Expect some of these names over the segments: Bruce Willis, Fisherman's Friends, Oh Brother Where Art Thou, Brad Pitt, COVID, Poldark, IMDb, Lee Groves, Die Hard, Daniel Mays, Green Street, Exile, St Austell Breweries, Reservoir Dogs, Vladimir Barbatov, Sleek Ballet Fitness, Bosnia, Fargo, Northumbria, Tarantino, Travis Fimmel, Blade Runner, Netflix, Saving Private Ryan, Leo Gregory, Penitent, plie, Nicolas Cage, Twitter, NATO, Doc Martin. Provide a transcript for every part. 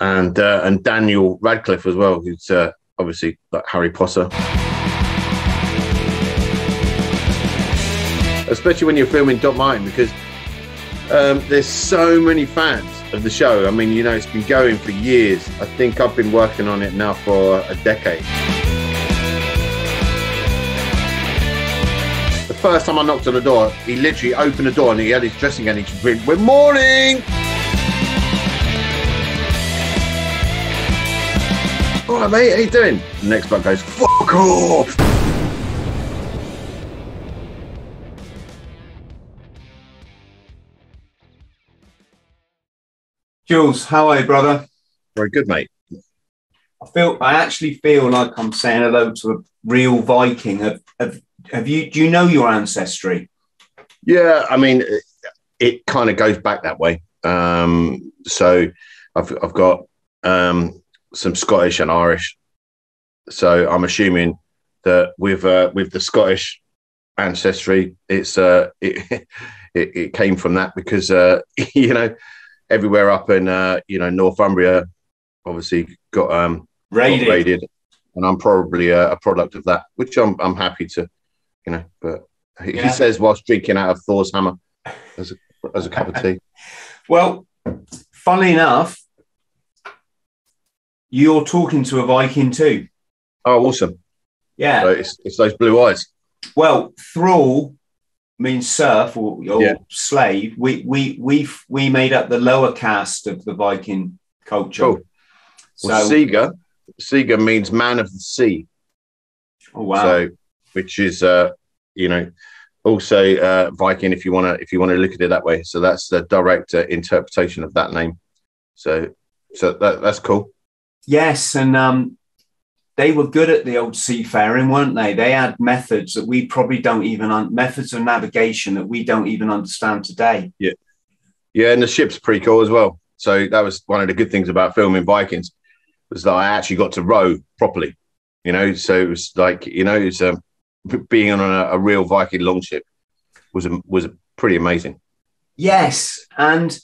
and Daniel Radcliffe as well, who's obviously like Harry Potter. Especially when you're filming Doc Martin, because there's so many fans of the show. I mean, you know, it's been going for years. I think I've been working on it now for a decade. The first time I knocked on the door, he literally opened the door and he had his dressing gown and he just went, "Good morning!" "All right, mate, how you doing?" The next bloke goes, "Fuck off!" Jules, how are you, brother? Very good, mate. I actually feel like I'm saying hello to a real Viking. Do you know your ancestry? Yeah, I mean, it kind of goes back that way. So I've got some Scottish and Irish. So I'm assuming that with the Scottish ancestry, it came from that because you know. Everywhere up in, you know, Northumbria, obviously got raided, and I'm probably a product of that, which I'm happy to, you know. But yeah. He says whilst drinking out of Thor's hammer as a cup of tea. Well, funnily enough, you're talking to a Viking too. Oh, awesome! Yeah, so it's those blue eyes. Well, thrall means serf or yeah. Slave. We made up the lower caste of the Viking culture. Cool. Well, so Siga means man of the sea. Oh wow! So, which is you know, also Viking if you wanna look at it that way. So that's the direct interpretation of that name. So that's cool. Yes, and they were good at the old seafaring, weren't they? They had methods that we probably don't even methods of navigation that we don't even understand today. Yeah, yeah, and the ship's pretty cool as well. So that was one of the good things about filming Vikings was that I actually got to row properly. You know, so it was like, you know, it's being on a real Viking longship was pretty amazing. Yes, and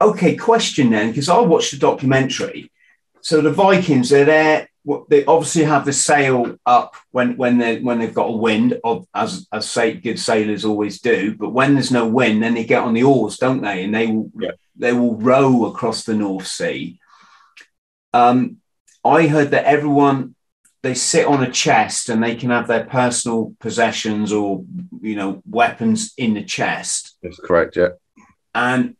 okay, question then, because I watched the documentary. So the Vikings, they're there. They obviously have the sail up when they've got a wind, as good sailors always do. But when there's no wind, then they get on the oars, don't they? And they will row across the North Sea. I heard that everyone, they sit on a chest and they can have their personal possessions or, you know, weapons in the chest. That's correct, yeah. And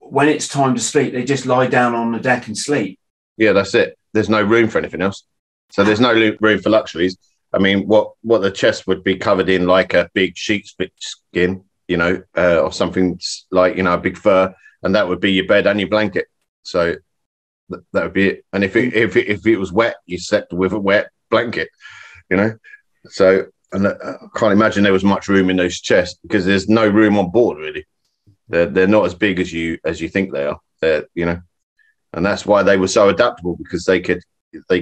when it's time to sleep, they just lie down on the deck and sleep. Yeah, that's it. There's no room for anything else. So there's no room for luxuries. I mean, what the chest would be covered in, like a big sheep's skin, you know, or something like, you know, a big fur, and that would be your bed and your blanket. So that would be it. And if it was wet, you slept with a wet blanket, you know. So and I can't imagine there was much room in those chests because there's no room on board, really. They're not as big as you think they are. They're, you know. And that's why they were so adaptable, because they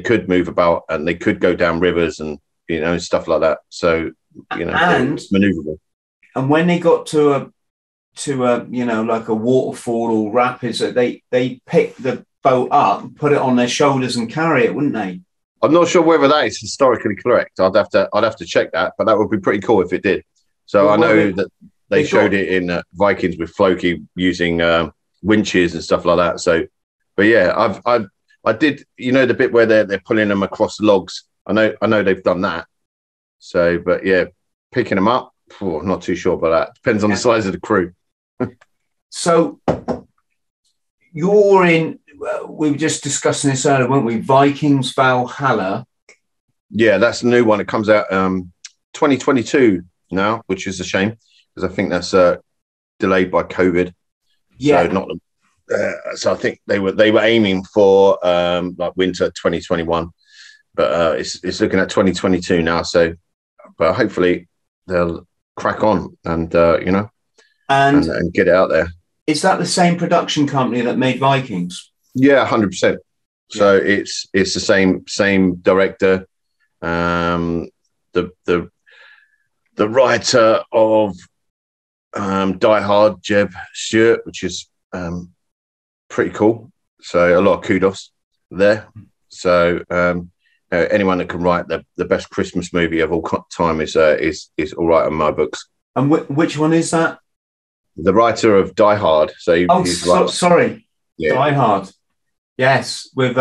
could move about and they could go down rivers and, you know, stuff like that. So, you know, and maneuverable. And when they got to a you know, like a waterfall or rapids, they pick the boat up and put it on their shoulders and carry it, wouldn't they? I'm not sure whether that is historically correct. I'd have to check that, but that would be pretty cool if it did. So well, I know that they showed it in Vikings with Floki using winches and stuff like that. So. But yeah, I did, you know, the bit where they're pulling them across logs. I know they've done that. So, but yeah, picking them up, I'm not too sure about that. Depends on the size of the crew. So you're in. We were just discussing this earlier, weren't we? Vikings Valhalla. Yeah, that's the new one. It comes out 2022 now, which is a shame because I think that's delayed by COVID. Yeah, so not. So I think they were aiming for like winter 2021, but it's looking at 2022 now. So, but hopefully they'll crack on and you know, and get it out there. Is that the same production company that made Vikings? Yeah, 100%. So yeah. It's the same director, the writer of Die Hard, Jeb Stuart, which is Pretty cool. So a lot of kudos there. So anyone that can write the best Christmas movie of all time is all right in my books. And which one is that? The writer of Die Hard. So sorry, yeah. Die Hard. Yes, with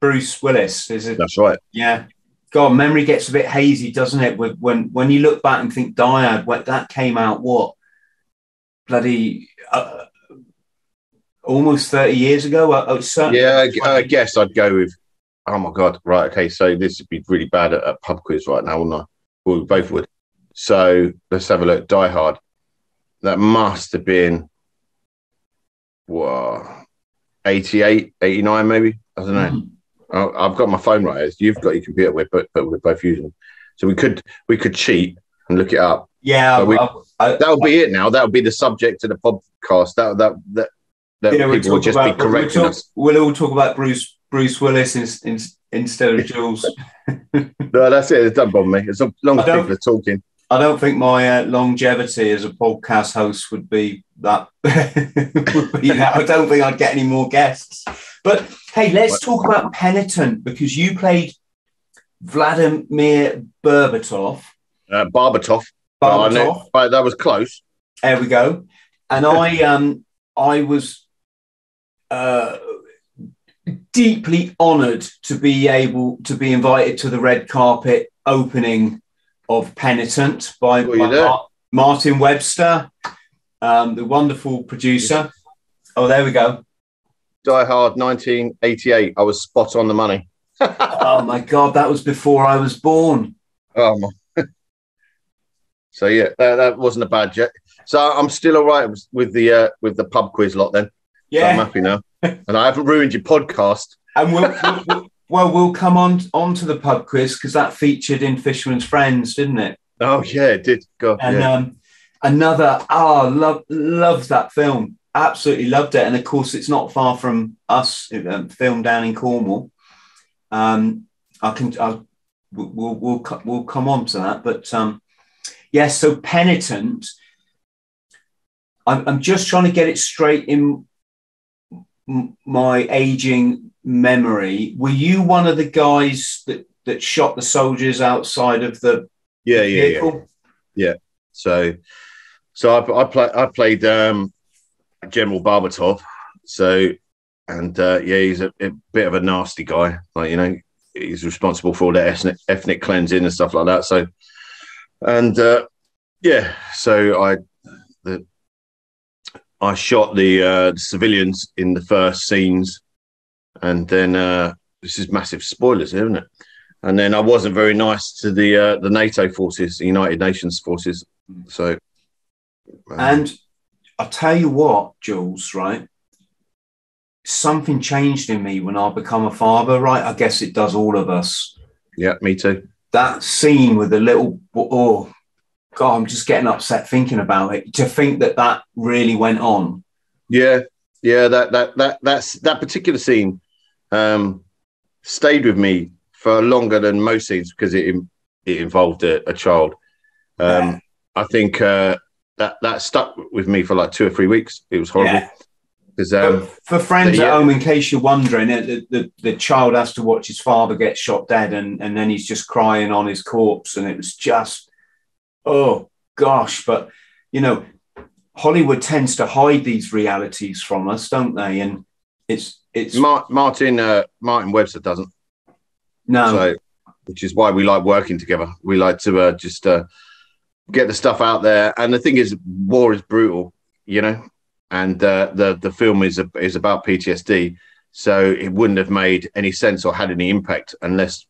Bruce Willis. Is it? That's right. Yeah. God, memory gets a bit hazy, doesn't it? When you look back and think Die Hard, when that came out, what, bloody almost 30 years ago? I guess I'd go with, oh my God, right, okay, so this would be really bad at a pub quiz right now, wouldn't I? Well, we both would. So let's have a look. Die Hard. That must have been, what, 88, 89 maybe? I don't know. I've got my phone right here. You've got your computer, but we're both using it. So we could cheat and look it up. Yeah. That'll be it now. That'll be the subject of the podcast. That yeah, people will just be correcting us. We'll all talk about Bruce Willis instead of Jules. No, that's it. It doesn't bother me. As long as people are talking. I don't think my longevity as a podcast host would be that. I don't think I'd get any more guests. But hey, let's talk about Penitent, because you played Vladimir Barbatov. Barbatov. But that was close. There we go. And I was deeply honoured to be able to be invited to the red carpet opening of Penitent by Martin Webster, the wonderful producer. Oh, there we go. Die Hard 1988. I was spot on the money. Oh, my God. That was before I was born. Oh, my. So, yeah, that wasn't a bad jet. So I'm still all right with the pub quiz lot then. Yeah. So I'm happy now. And I haven't ruined your podcast. And we'll come on to the pub quiz, because that featured in Fisherman's Friends, didn't it? Oh, yeah, it did. God, and yeah. Love that film. Absolutely loved it. And, of course, it's not far from us, filmed down in Cornwall. We'll come on to that. But, yes, so Penitent, I'm just trying to get it straight in my aging memory. Were you one of the guys that shot the soldiers outside of the vehicle? Yeah. So I played General Barbatov. So, and he's a bit of a nasty guy. Like, you know, he's responsible for all the ethnic cleansing and stuff like that. So, and so I shot the civilians in the first scenes, and then this is massive spoilers, isn't it? And then I wasn't very nice to the NATO forces, the United Nations forces. So, and I tell you what, Jules, right? Something changed in me when I become a father, right? I guess it does all of us. Yeah, me too. That scene with the little God, I'm just getting upset thinking about it. To think that really went on. Yeah. That particular scene stayed with me for longer than most scenes, because it involved a child. Yeah. I think that stuck with me for like 2 or 3 weeks. It was horrible. Yeah. For friends at home, in case you're wondering, the child has to watch his father get shot dead, and then he's just crying on his corpse, and it was just. Oh, gosh. But, you know, Hollywood tends to hide these realities from us, don't they? And it's Martin Webster doesn't. No. So, which is why we like working together. We like to just get the stuff out there. And the thing is, war is brutal, you know, and the film is about PTSD. So it wouldn't have made any sense or had any impact unless,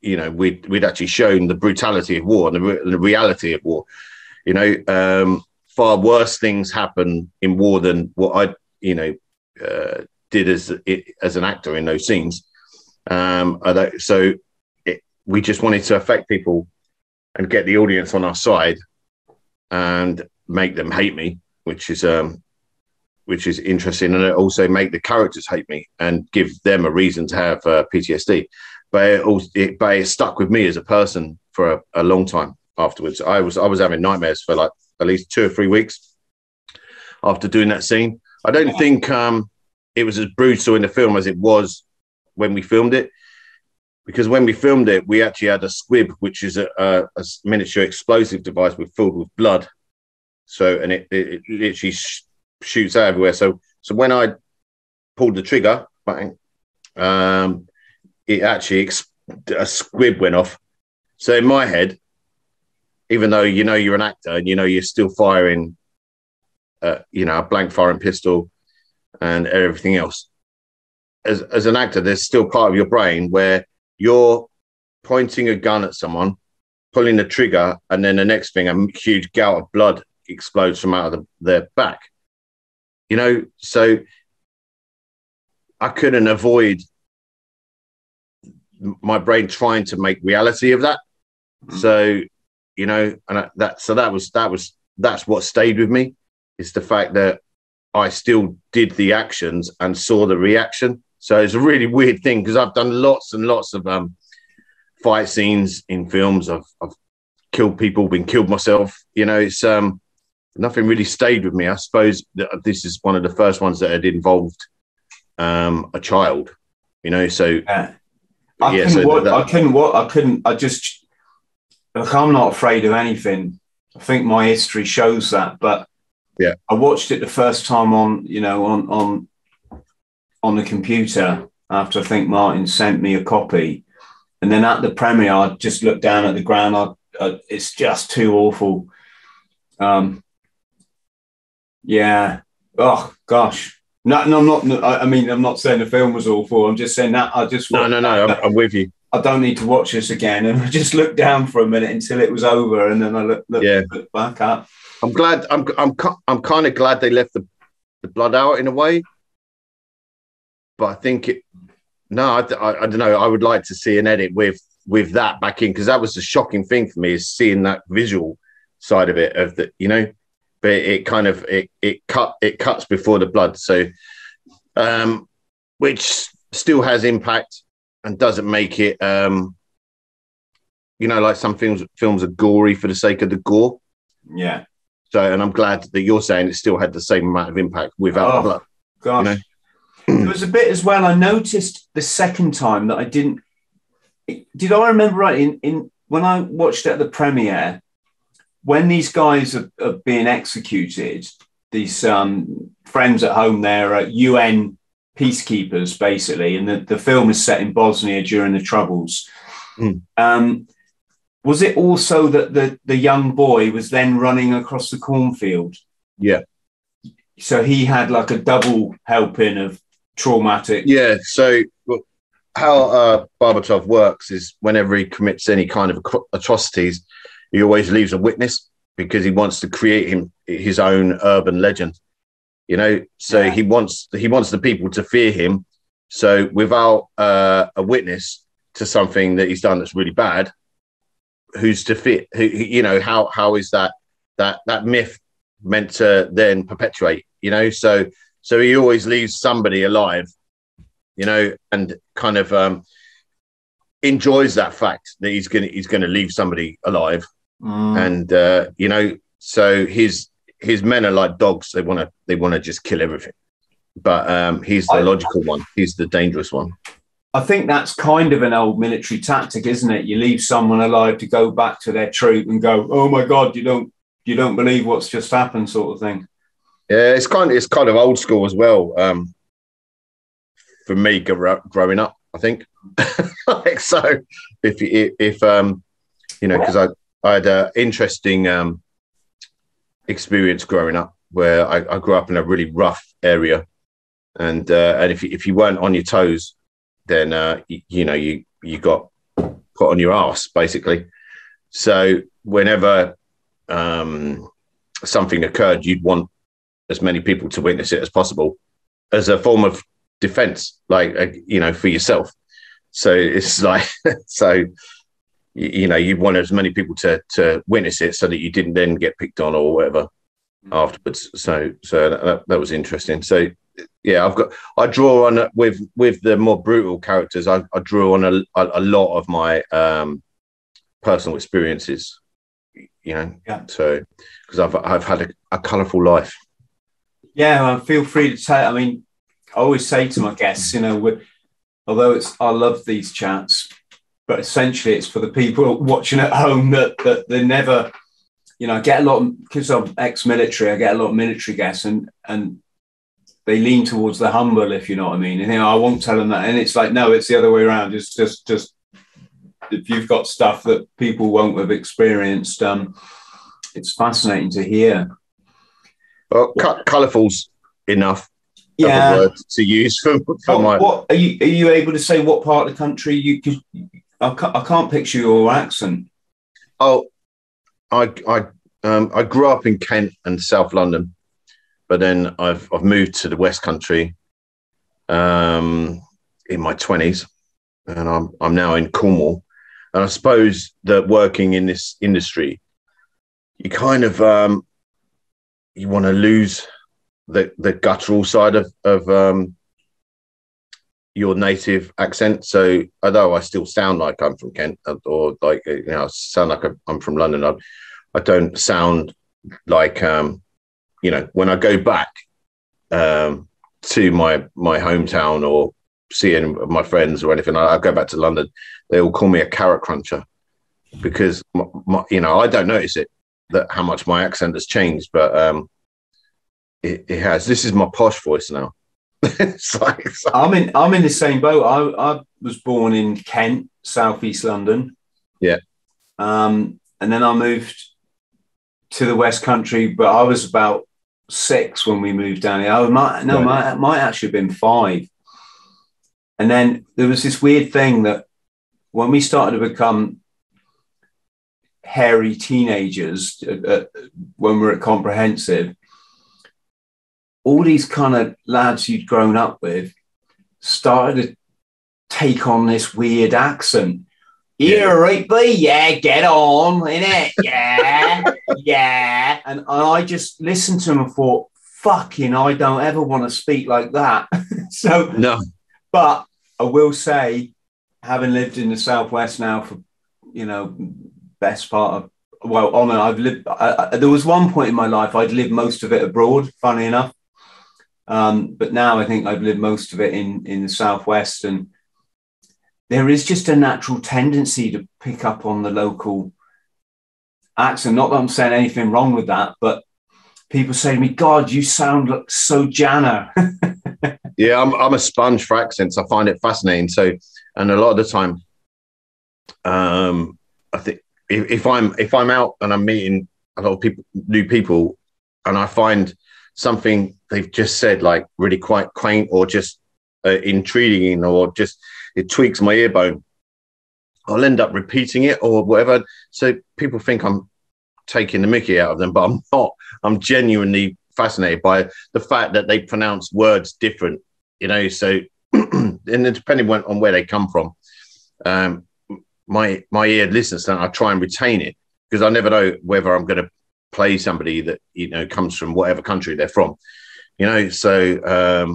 you know, we'd actually shown the brutality of war and the reality of war. You know, far worse things happen in war than what I, you know, did as an actor in those scenes. We just wanted to affect people and get the audience on our side and make them hate me, which is interesting, and also make the characters hate me and give them a reason to have PTSD. But it stuck with me as a person for a long time afterwards. I was having nightmares for like at least 2 or 3 weeks. after doing that scene. I don't think it was as brutal in the film as it was when we filmed it, because when we filmed it, we actually had a squib, which is a miniature explosive device filled with blood. So, and it literally shoots out everywhere. So when I pulled the trigger, bang, it actually a squib went off. So in my head, even though you know you're an actor and you know you're still firing, a blank firing pistol and everything else, as an actor, there's still part of your brain where you're pointing a gun at someone, pulling the trigger, and then the next thing, a huge gout of blood explodes from out of their back. You know, so I couldn't avoid my brain trying to make reality of that. Mm-hmm. So, you know, and that's what stayed with me, is the fact that I still did the actions and saw the reaction. So it's a really weird thing, because I've done lots and lots of fight scenes in films. I've killed people, been killed myself. You know, it's nothing really stayed with me. I suppose that this is one of the first ones that had involved a child. You know, so yeah. I'm not afraid of anything. I think my history shows that, but yeah, I watched it the first time on the computer after I think Martin sent me a copy, and then at the premiere I just looked down at the ground. It's just too awful. Yeah. Oh gosh. No, I'm not. I mean, I'm not saying the film was awful. I'm just saying that I just I'm with you. I don't need to watch this again. And I just looked down for a minute until it was over, and then I looked back up. I'm glad. I'm kind of glad they left the blood out in a way. But I think I don't know. I would like to see an edit with that back in, because that was the shocking thing for me, is seeing that visual side of it, of the, you know. But it cuts before the blood, so which still has impact and doesn't make it like some films are gory for the sake of the gore. Yeah. So, and I'm glad that you're saying it still had the same amount of impact without the blood. Gosh. You know? There was a bit as well I noticed the second time that I didn't. Did I remember right in when I watched it at the premiere? When these guys are being executed, these friends at home, they're UN peacekeepers, basically, and the film is set in Bosnia during the Troubles. Mm. Was it also that the young boy was then running across the cornfield? Yeah. So he had like a double helping of traumatic... Yeah, so how Barbatov works is whenever he commits any kind of atrocities, he always leaves a witness, because he wants to create his own urban legend, you know. So yeah. he wants the people to fear him. So without a witness to something that he's done that's really bad, who's to fear? How is that myth meant to then perpetuate? You know, so he always leaves somebody alive, you know, and kind of enjoys that fact that he's gonna leave somebody alive. Mm. And so his men are like dogs. They want to just kill everything. But he's the logical one. He's the dangerous one. I think that's kind of an old military tactic, isn't it? You leave someone alive to go back to their troop and go, "Oh my God, you don't believe what's just happened," sort of thing. Yeah, it's kind of old school as well. For me, growing up, I think. Like, so because I had an interesting experience growing up, where I grew up in a really rough area, and if you weren't on your toes, then you got put on your ass, basically. So whenever something occurred, you'd want as many people to witness it as possible, as a form of defense, for yourself. So it's like, you want as many people to witness it, so that you didn't then get picked on or whatever afterwards. So that was interesting. So yeah, I draw on with the more brutal characters. I draw on a lot of my personal experiences. You know, yeah. So because I've had a colourful life. Yeah, well, feel free to tell. I mean, I always say to my guests, you know, although I love these chats, but essentially it's for the people watching at home that they never, you know, I get a lot, because I'm ex-military, I get a lot of military guests, and they lean towards the humble, if you know what I mean. And you know, I won't tell them that. And it's like, no, it's the other way around. It's just if you've got stuff that people won't have experienced, it's fascinating to hear. Well, colourful's enough. Yeah. Word to use for my. What are you able to say? What part of the country you? I can't picture your accent. Oh, I grew up in Kent and South London, but then I've moved to the West Country, in my 20s, and I'm now in Cornwall, and I suppose that working in this industry, you kind of you want to lose the guttural side of your native accent. So although I still sound like I'm from Kent, or like, you know, I sound like I'm from London, I don't sound like, you know, when I go back to my hometown or seeing my friends or anything, I go back to London, they all call me a carrot cruncher, because you know, I don't notice it, that how much my accent has changed, but it has. This is my posh voice now. it's like I'm in the same boat. I was born in Kent, southeast London. Yeah. And then I moved to the West Country, but I was about 6 when we moved down here. I might actually have been 5. And then there was this weird thing that when we started to become hairy teenagers, when we were at Comprehensive, all these kind of lads you'd grown up with started to take on this weird accent. Yeah. You're right, but yeah, get on, innit? Yeah, yeah. And I just listened to them and thought, fucking, I don't ever want to speak like that. So, no. But I will say, having lived in the Southwest now for, you know, best part of, well, on and I've lived, there was one point in my life I'd lived most of it abroad, funny enough. But now I think I've lived most of it in the Southwest, and there is just a natural tendency to pick up on the local accent. Not that I'm saying anything wrong with that, but people say to me, God, you sound like so Jana. Yeah, I'm a sponge for accents. I find it fascinating. So, and a lot of the time, I think if I'm out and I'm meeting a lot of people, new people, and I find something they've just said, like really quite quaint or just intriguing, or just it tweaks my ear bone, I'll end up repeating it or whatever. So people think I'm taking the mickey out of them, but I'm not. I'm genuinely fascinated by the fact that they pronounce words different, you know. So, and depending on where they come from, my ear listens, and I try and retain it, because I never know whether I'm going to play somebody that, you know, comes from whatever country they're from, you know. So,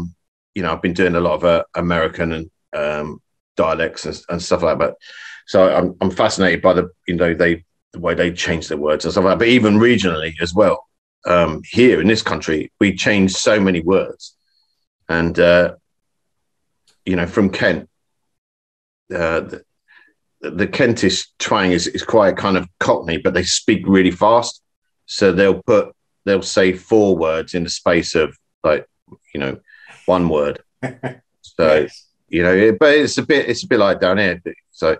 you know, I've been doing a lot of American and dialects and stuff like that. So I'm fascinated by the way they change their words and stuff like that. But even regionally as well, here in this country, we change so many words. And, you know, from Kent, the Kentish twang is quite kind of Cockney, but they speak really fast. So they'll say 4 words in the space of, like, you know, 1 word. So, yes. You know, but it's a bit like down here. So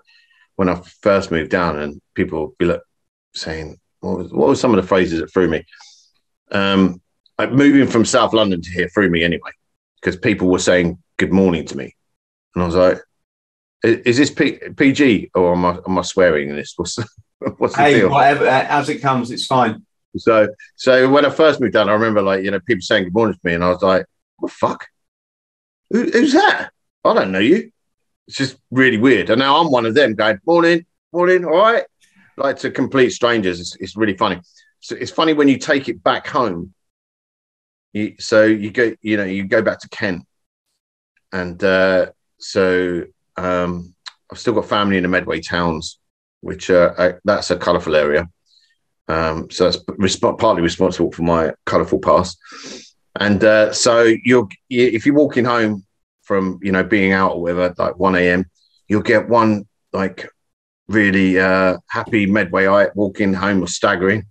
when I first moved down, and people would be like saying, what was some of the phrases that threw me? Like moving from South London to here threw me anyway, because people were saying good morning to me. And I was like, is this PG or am I swearing in this? What's the deal? Whatever, as it comes, it's fine. So when I first moved down, I remember, like, you know, people saying good morning to me, and I was like, what the fuck? Who's that? I don't know you. It's just really weird. And now I'm one of them going, morning, all right? Like, to complete strangers. It's really funny. So it's funny when you take it back home. You go back to Kent. And I've still got family in the Medway Towns, which that's a colourful area. So that's partly responsible for my colourful past. And so if you're walking home from, you know, being out or whatever, like 1 a.m, you'll get one like really happy Medway eye walking home or staggering.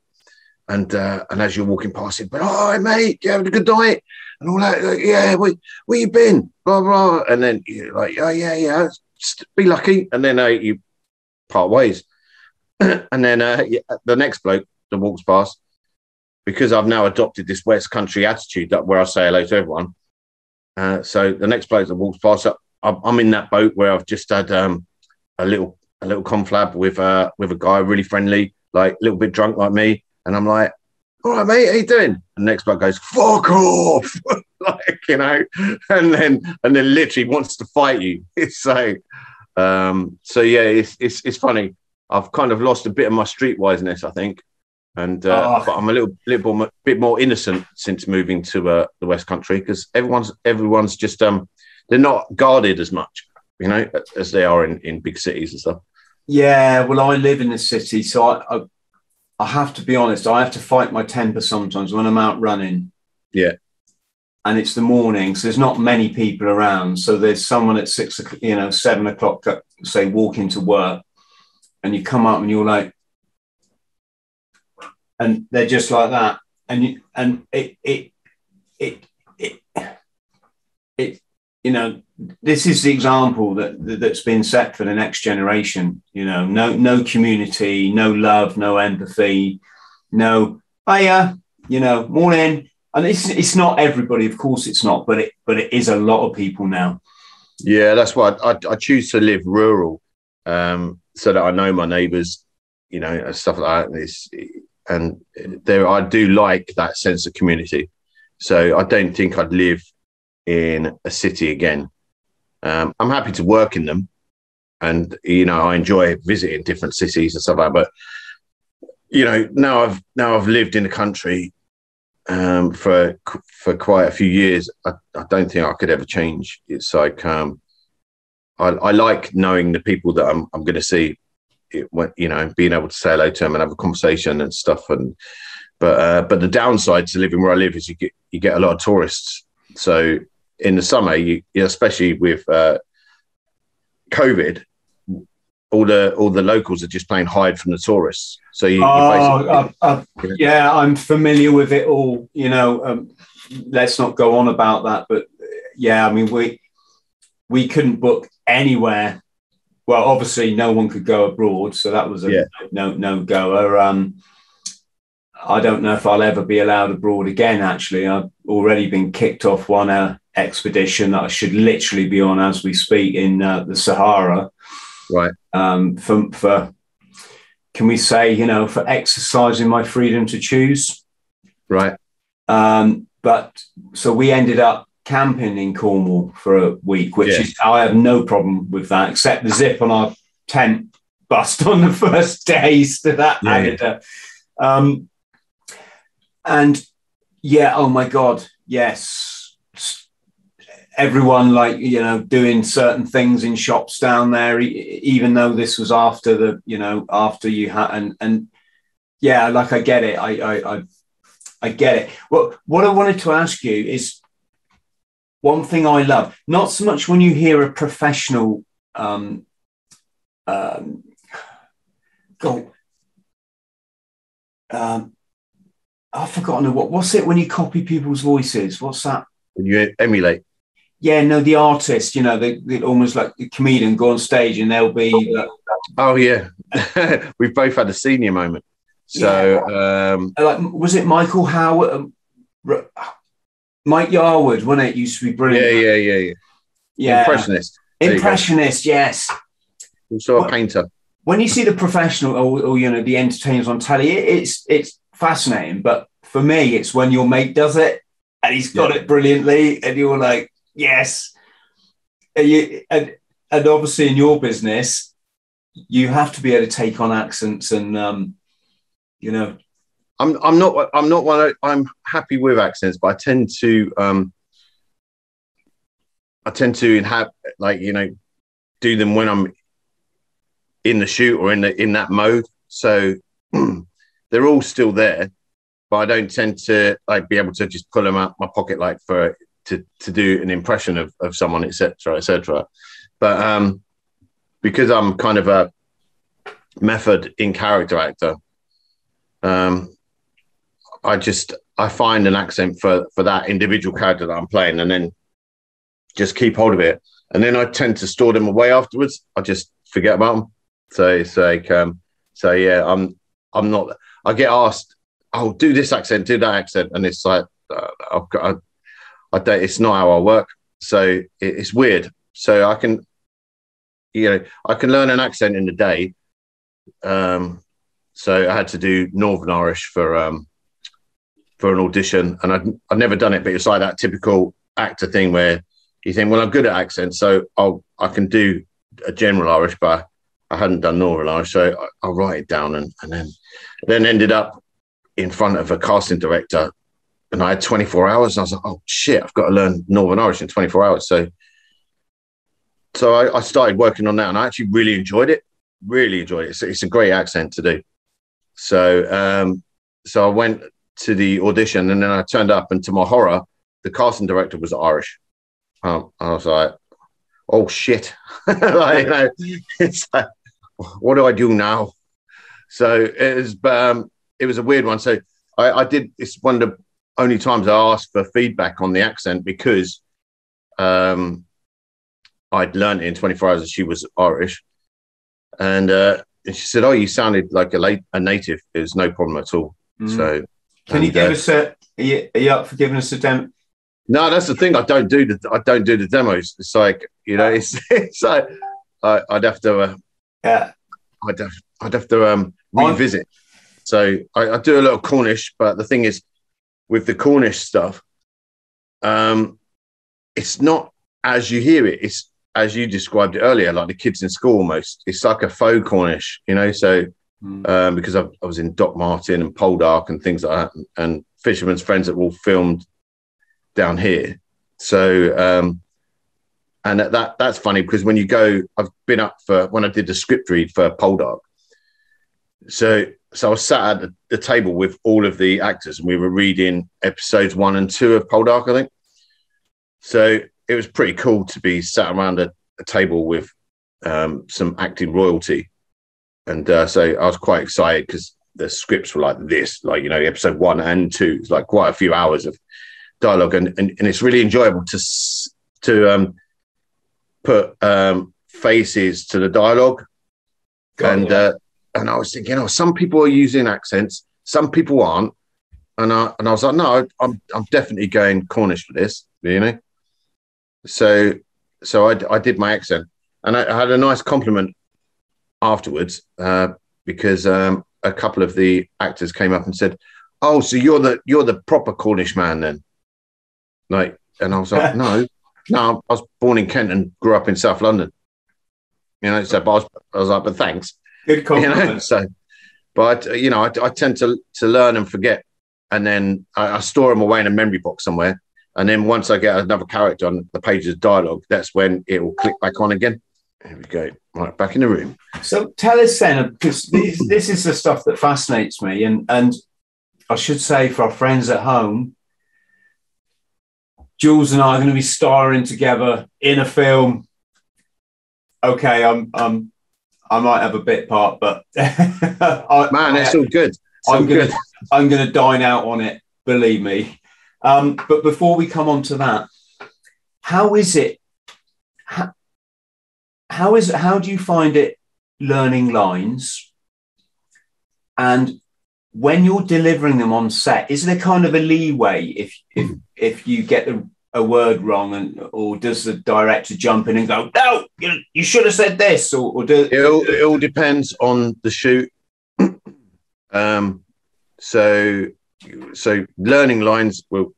And as you're walking past it, but oh, mate, you having a good night and all that. Like, yeah, where you been? Blah blah. And then you're like, oh yeah, be lucky. And then you part ways. And then the next bloke that walks past, because I've now adopted this West Country attitude that where I say hello to everyone. So the next bloke that walks past, I'm in that boat where I've just had a little conflab with a guy really friendly, like a little bit drunk like me. And I'm like, all right, mate, how you doing? And the next bloke goes, fuck off. Like, you know, and then literally wants to fight you. It's so, so yeah, it's funny. I've kind of lost a bit of my streetwiseness, I think. And but I'm a little bit more innocent since moving to the West Country, because everyone's just, they're not guarded as much, you know, as they are in big cities and stuff. Yeah, well, I live in the city, so I have to be honest, I have to fight my temper sometimes when I'm out running. Yeah. And it's the morning, so there's not many people around. So there's someone at 6 o'clock, you know, 7 o'clock, say, walking to work, and you come up and you're like, and they're just like that. And you, and it, you know, this is the example that's been set for the next generation. You know, no community, no love, no empathy, no hiya, you know, morning. And it's not everybody, of course it's not, but it is a lot of people now. Yeah, that's why I choose to live rural, so that I know my neighbours, you know, and stuff like that. And there, I do like that sense of community. So I don't think I'd live in a city again. I'm happy to work in them, and you know, I enjoy visiting different cities and stuff like that. But you know, now I've lived in the country for quite a few years. I don't think I could ever change. It's like I like knowing the people that I'm going to see, you know, being able to say hello to them and have a conversation and stuff. And but the downside to living where I live is you get a lot of tourists. So in the summer, especially with COVID, all the locals are just playing hide from the tourists. So you know. Yeah, I'm familiar with it all. You know, let's not go on about that. But yeah, I mean, we couldn't book anywhere. Well, obviously, no one could go abroad, so that was no goer. I don't know if I'll ever be allowed abroad again, actually. I've already been kicked off one expedition that I should literally be on as we speak in the Sahara. Right. For, can we say, you know, for exercising my freedom to choose. Right. But so we ended up camping in Cornwall for a week, which is, I have no problem with that, except the zip on our tent bust on the first day. So that added And yeah, oh my God, yes. Everyone, like, you know, doing certain things in shops down there, even though this was after the, you know, after you had, and yeah, like, I get it. I get it. Well, what I wanted to ask you is one thing I love, not so much when you hear a professional, I've forgotten what's it when you copy people's voices? What's that? When you emulate. Yeah, no, the artist, you know, they almost like the comedian go on stage and they'll be. Oh yeah, we've both had a senior moment. So yeah. Like, was it Michael Howard, Mike Yarwood? Wasn't it? Used to be brilliant. Yeah. Impressionist, yes. Also a painter. When you see the professional or you know, the entertainers on telly, it's fascinating, but for me, it's when your mate does it and he's got it brilliantly, and you're like, yes. And obviously, in your business, you have to be able to take on accents, and you know, I'm not one. I'm happy with accents, but I tend to do them when I'm in the shoot or in that mode. So they're all still there, but I don't tend to like be able to just pull them out my pocket like for to do an impression of someone, etc. But because I'm kind of a method in character actor, I find an accent for that individual character that I'm playing, and then just keep hold of it. And then I tend to store them away afterwards. I just forget about them. So it's like, so yeah, I'm not. I get asked, "Oh, do this accent, do that accent," and it's like, I don't. It's not how I work. So it's weird. So I can, I can learn an accent in a day. So I had to do Northern Irish for an audition, and I'd never done it, but it's like that typical actor thing where you think, well, I'm good at accents, so I can do a general Irish, but I hadn't done Northern Irish, so I'll write it down, and then ended up in front of a casting director, and I had 24 hours, and I was like, oh shit, I've got to learn Northern Irish in 24 hours. So I started working on that, and I actually really enjoyed it. It's a great accent to do. So I went to the audition, and then I turned up, and to my horror, the casting director was Irish. I was like, oh shit. It's like, what do I do now? So it was a weird one. So I did, it's one of the only times I asked for feedback on the accent, because I'd learned it in 24 hours and she was Irish. And she said, "Oh, you sounded like a native. It was no problem at all." Mm. So, can you give us a? Are you up for giving us a demo? No, that's the thing. I don't do the demos. It's like it's like I'd have to. Yeah. I'd have to revisit. So I do a little Cornish, but the thing is, with the Cornish stuff, it's not as you hear it. It's as you described it earlier, like the kids in school almost. It's like a faux Cornish, so because I was in Doc Martin and Poldark and things like that, and Fisherman's Friends that were all filmed down here. So, and that's funny, because when you go, I've been up for, when I did the script read for Poldark, so I was sat at the table with all of the actors, and we were reading episodes 1 and 2 of Poldark, I think. So it was pretty cool to be sat around a table with some acting royalty. And so I was quite excited, because the scripts were like this, like, episode 1 and 2, it's like quite a few hours of dialogue. And it's really enjoyable to put faces to the dialogue. And I was thinking, some people are using accents, some people aren't. And I was like, no, I'm definitely going Cornish for this, So I did my accent, and I had a nice compliment afterwards, because a couple of the actors came up and said, "Oh, so you're the proper Cornish man then?" Like, and I was like, "No, I was born in Kent and grew up in South London." So but I was like, "But thanks, good compliment." So, but I tend to learn and forget, and then I store them away in a memory box somewhere. And then once I get another character on the pages of dialogue, that's when it will click back on again. Here we go. Right, back in the room. So tell us then, because this is the stuff that fascinates me. And I should say, for our friends at home, Jules and I are going to be starring together in a film. Okay, I might have a bit part, but... it's all good. I'm going to dine out on it, believe me. But before we come on to that, how is it? How do you find it learning lines? And when you're delivering them on set, is there kind of a leeway if you get a word wrong, or does the director jump in and go, "No, you should have said this," or do it all depends on the shoot. So learning lines, well,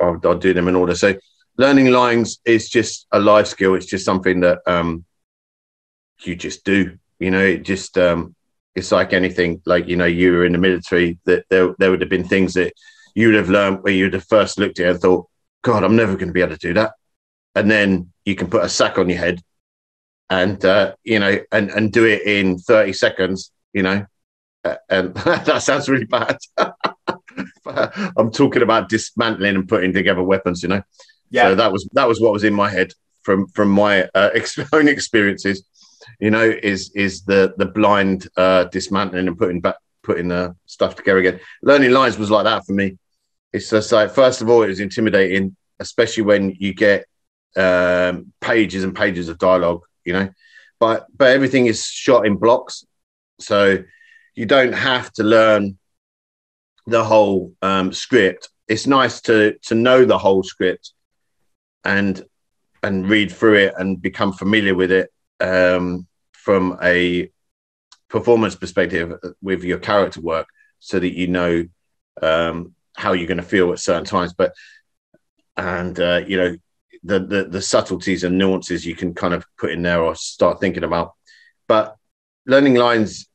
I'll do them in order. So learning lines is just a life skill. It's just something that you just do. It just it's like anything. Like, you were in the military, that there would have been things that you would have learned where you'd have first looked at it and thought, "God, I'm never going to be able to do that." And then you can put a sack on your head and and do it in 30 seconds. And that sounds really bad. I'm talking about dismantling and putting together weapons, you know. Yeah. So that was what was in my head from my own experiences, you know, is the blind dismantling and putting stuff together again. Learning Lines was like that for me. It's just like, first of all, it was intimidating, especially when you get pages and pages of dialogue, you know, but everything is shot in blocks. So you don't have to learn the whole script. It's nice to know the whole script and read through it and become familiar with it from a performance perspective with your character work, so that you know how you're going to feel at certain times. But you know, the subtleties and nuances you can kind of put in there or start thinking about. But Learning Lines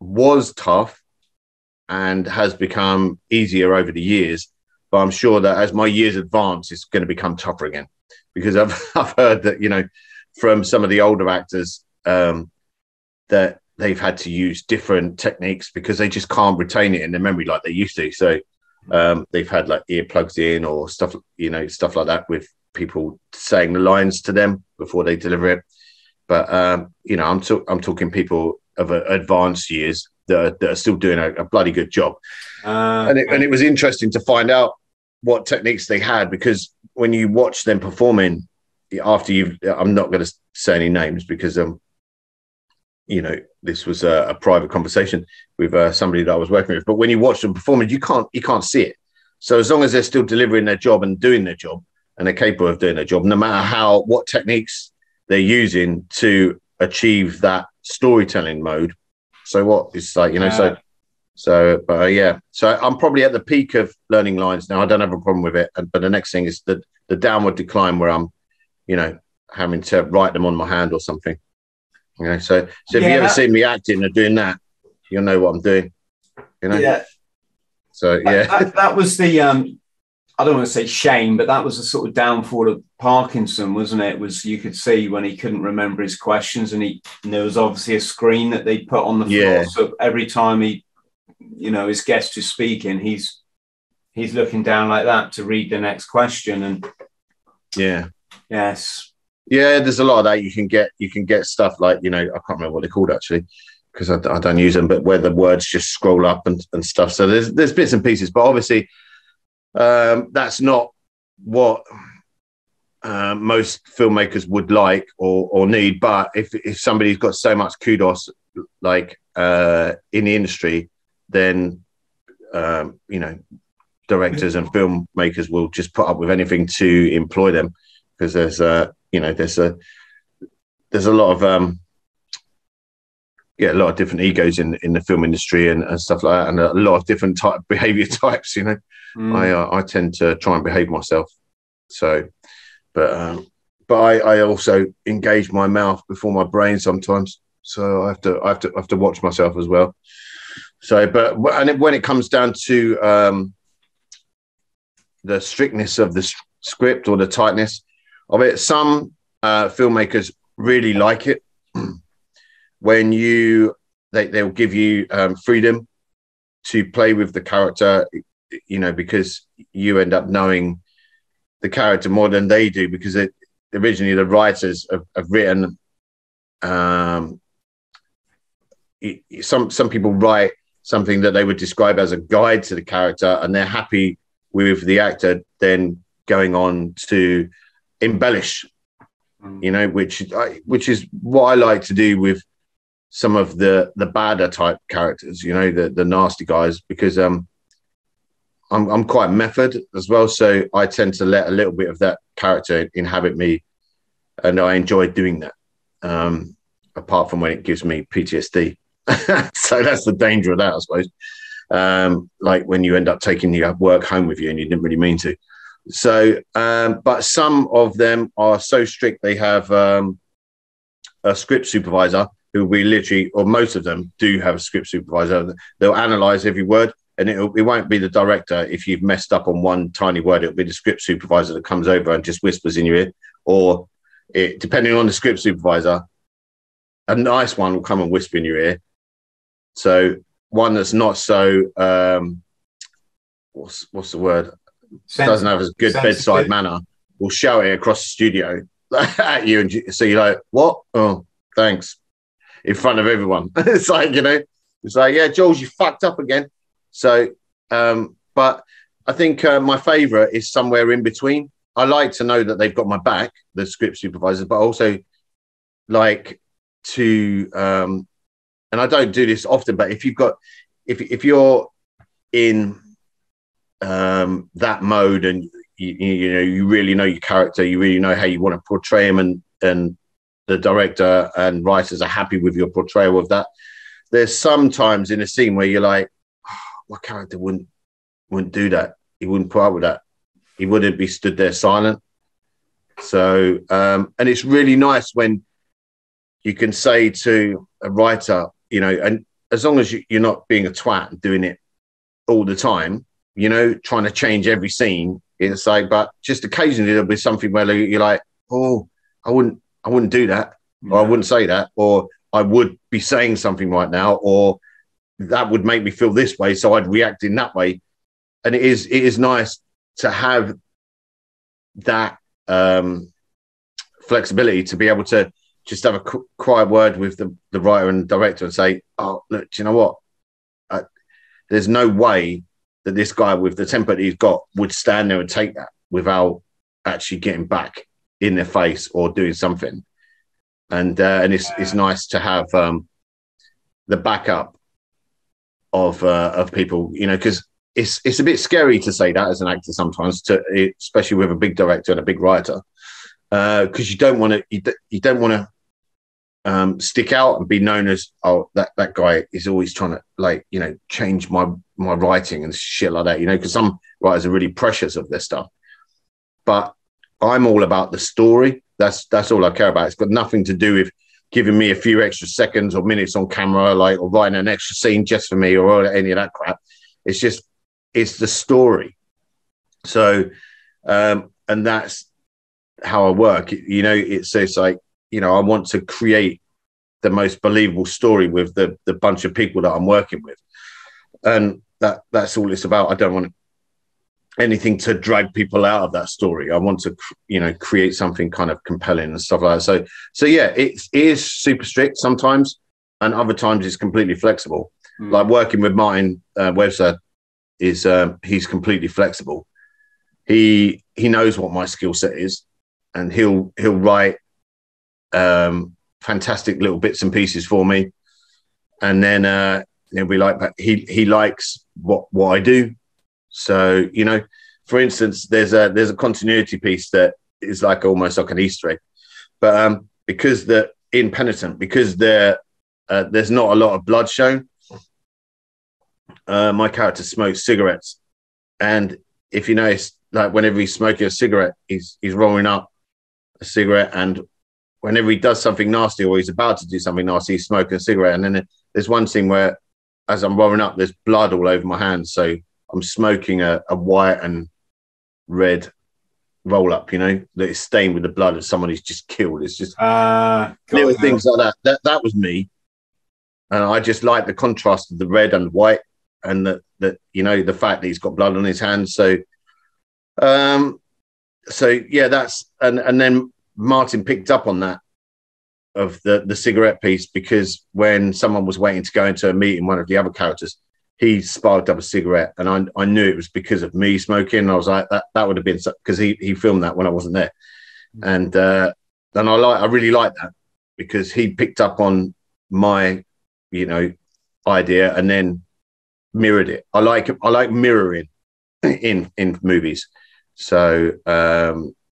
was tough and has become easier over the years. But I'm sure that as my years advance, it's going to become tougher again, because I've heard that, you know, from some of the older actors that they've had to use different techniques because they just can't retain it in their memory like they used to. So they've had like earplugs in or stuff, you know, stuff like that, with people saying the lines to them before they deliver it. But you know, I'm talking people of advanced years that are still doing a bloody good job. And it was interesting to find out what techniques they had, because when you watch them performing after I'm not going to say any names because you know, this was a private conversation with somebody that I was working with. But when you watch them performing, you can't see it. So as long as they're still delivering their job and doing their job and they're capable of doing their job, no matter what techniques they're using to achieve that storytelling mode, so what? It's like, you know, yeah. So I'm probably at the peak of Learning Lines now. I don't have a problem with it. But the next thing is the downward decline, where I'm, you know, having to write them on my hand or something. You know, so if you ever see me acting or doing that, you'll know what I'm doing. You know, yeah. So yeah, that was the I don't want to say shame, but that was the sort of downfall of Parkinson, wasn't it? Was, you could see when he couldn't remember his questions, and there was obviously a screen that they put on the floor. Yeah. So every time he, you know, his guest is speaking, he's looking down like that to read the next question, and yeah, yes. Yeah, there's a lot of that. You can get stuff like, you know, I can't remember what they're called actually, because I don't use them, but where the words just scroll up and stuff. So there's bits and pieces, but obviously that's not what most filmmakers would like or need. But if somebody's got so much kudos, like in the industry, then you know, directors and filmmakers will just put up with anything to employ them, because there's you know, there's a lot of a lot of different egos in the film industry and stuff like that, and a lot of different behavior types. You know, I tend to try and behave myself. So, but I also engage my mouth before my brain sometimes. So I have to watch myself as well. So, when it comes down to the strictness of the script or the tightness of it, some filmmakers really like it when they'll give you freedom to play with the character, you know, because you end up knowing the character more than they do, because originally the writers have written. Some people write something that they would describe as a guide to the character, and they're happy with the actor then going on to embellish, you know, which is what I like to do with some of the badder type characters, you know, the nasty guys, because I'm quite method as well, so I tend to let a little bit of that character inhabit me, and I enjoy doing that, apart from when it gives me PTSD. So that's the danger of that, I suppose, like when you end up taking your work home with you and you didn't really mean to. So, but some of them are so strict, they have a script supervisor who we literally, or most of them do have a script supervisor. They'll analyze every word, and it won't be the director if you've messed up on one tiny word. It'll be the script supervisor that comes over and just whispers in your ear, or depending on the script supervisor, a nice one will come and whisper in your ear. So one that's not so what's the word? Doesn't have as good bedside manner. Will shout it across the studio at you, and so you're like, "What? Oh, thanks!" In front of everyone. It's like, you know, it's like, "Yeah, Jules, you fucked up again." So, but I think my favourite is somewhere in between. I like to know that they've got my back, the script supervisors, but also like to, and I don't do this often, but if you've got, if you're in that mode and you know, you really know your character, you really know how you want to portray him, and the director and writers are happy with your portrayal of that. There's sometimes in a scene where you're like, oh, my character wouldn't do that. He wouldn't put up with that. He wouldn't be stood there silent. So, and it's really nice when you can say to a writer, you know, and as long as you're not being a twat and doing it all the time, you know, trying to change every scene, it's like, but just occasionally there'll be something where you're like, oh, I wouldn't do that, or I wouldn't say that, or I would be saying something right now, or that would make me feel this way, so I'd react in that way. And it is nice to have that flexibility to be able to just have a quiet word with the writer and director and say, oh, look, do you know what? There's no way that this guy with the temper that he's got would stand there and take that without actually getting back in their face or doing something. And it's nice to have the backup of people, you know, because it's a bit scary to say that as an actor sometimes, especially with a big director and a big writer, because you don't want to stick out and be known as, oh, that guy is always trying to, like, you know, change my writing and shit like that, you know, because some writers are really precious of their stuff. But I'm all about the story. That's all I care about. It's got nothing to do with giving me a few extra seconds or minutes on camera, like, or writing an extra scene just for me or any of that crap. It's just, it's the story. So, and that's how I work. You know, it's like, you know, I want to create the most believable story with the bunch of people that I'm working with. And that's all it's about. I don't want anything to drag people out of that story. I want to, you know, create something kind of compelling and stuff like that. So yeah, it is super strict sometimes, and other times it's completely flexible. Mm. Like working with Martin Webster is, he's completely flexible. He knows what my skill set is, and he'll write fantastic little bits and pieces for me, and then he'll be like, he likes what I do. So, you know, for instance, there's a continuity piece that is like almost like an Easter egg, but because in Penitent, because there's not a lot of blood shown, my character smokes cigarettes, and if you notice, like whenever he's smoking a cigarette, he's rolling up a cigarette, and whenever he does something nasty or he's about to do something nasty, he's smoking a cigarette. And then there's one scene where, as I'm rolling up, there's blood all over my hands, so I'm smoking a white and red roll-up, you know, that is stained with the blood of someone who's just killed. It's just little things like that. That was me. And I just like the contrast of the red and white, and that, you know, the fact that he's got blood on his hands. So yeah, and then Martin picked up on that of the cigarette piece, because when someone was waiting to go into a meeting, one of the other characters, he sparked up a cigarette, and I knew it was because of me smoking. And I was like, that would have been, because he filmed that when I wasn't there, and then I really like that, because he picked up on my, you know, idea and then mirrored it. I like mirroring in movies, so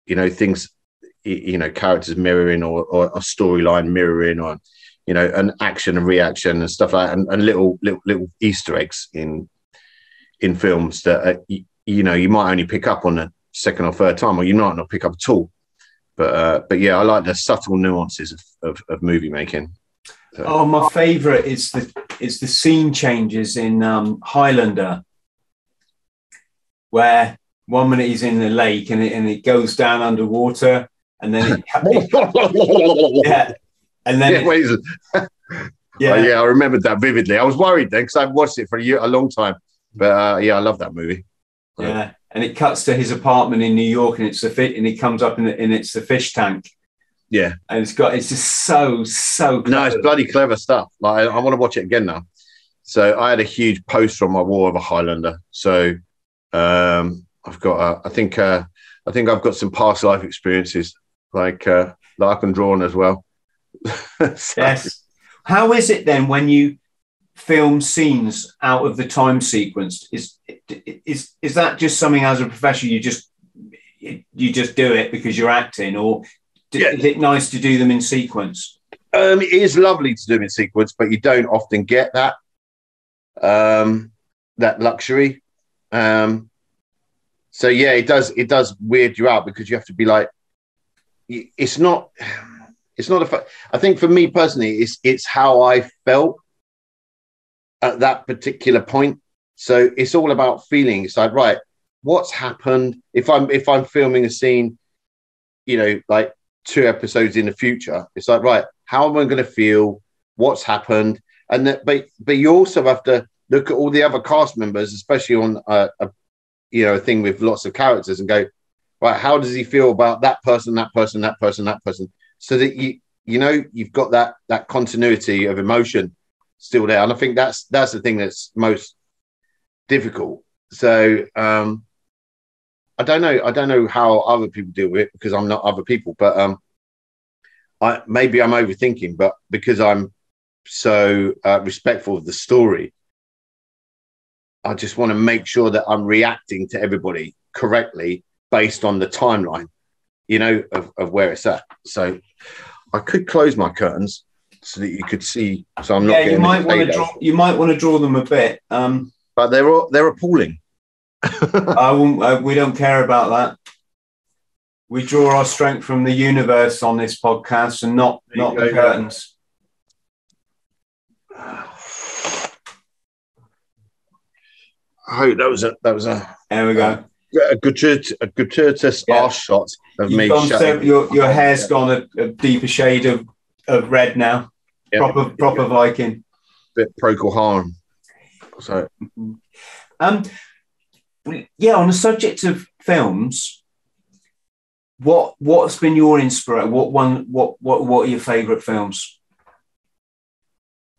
you know, things, you know, characters mirroring or a storyline mirroring, or, you know, an action and reaction and stuff like that, and little Easter eggs in films that you know, you might only pick up on the second or third time, or you might not pick up at all. But yeah, I like the subtle nuances of movie making. So. Oh, my favourite is the scene changes in Highlander, where 1 minute he's in the lake and it goes down underwater, and then it yeah. And then, yeah, I remembered that vividly. I was worried then, because I've watched it for a long time. But yeah, I love that movie. Right. Yeah, and it cuts to his apartment in New York, and it's the fit, and he comes up in the, and it's the fish tank. Yeah, and it's got, it's just so clever. No, it's bloody clever stuff. Like I want to watch it again now. So I had a huge poster on my wall of a Highlander. So I've got, I think I've got some past life experiences like that I can draw on as well. So, yes. How is it then when you film scenes out of the time sequence? Is that just something as a profession you just do it because you're acting, or is it nice to do them in sequence? It is lovely to do them in sequence, but you don't often get that that luxury. So yeah, it does weird you out because you have to be like, I think for me personally, it's how I felt at that particular point. So it's all about feeling. It's like, right, what's happened? If I'm filming a scene, you know, like 2 episodes in the future, it's like, right, how am I going to feel? What's happened? And that, but you also have to look at all the other cast members, especially on a thing with lots of characters, and go, right, how does he feel about that person, that person, that person, that person? So that you've got that continuity of emotion still there. And I think that's the thing that's most difficult. So I don't know how other people deal with it because I'm not other people, but maybe I'm overthinking, but because I'm so respectful of the story, I just want to make sure that I'm reacting to everybody correctly based on the timeline, you know, of where it's at. So I could close my curtains so that you could see. So I'm not. Yeah, you might want to draw them a bit. But they're appalling. We don't care about that. We draw our strength from the universe on this podcast, and not the curtains. I hope that was a. There we go. A gratuitous arse shot of me. Your hair's gone a deeper shade of red now. Yep. Proper Viking. Bit procol harm. So, on the subject of films, what's been your inspiration? What are your favourite films?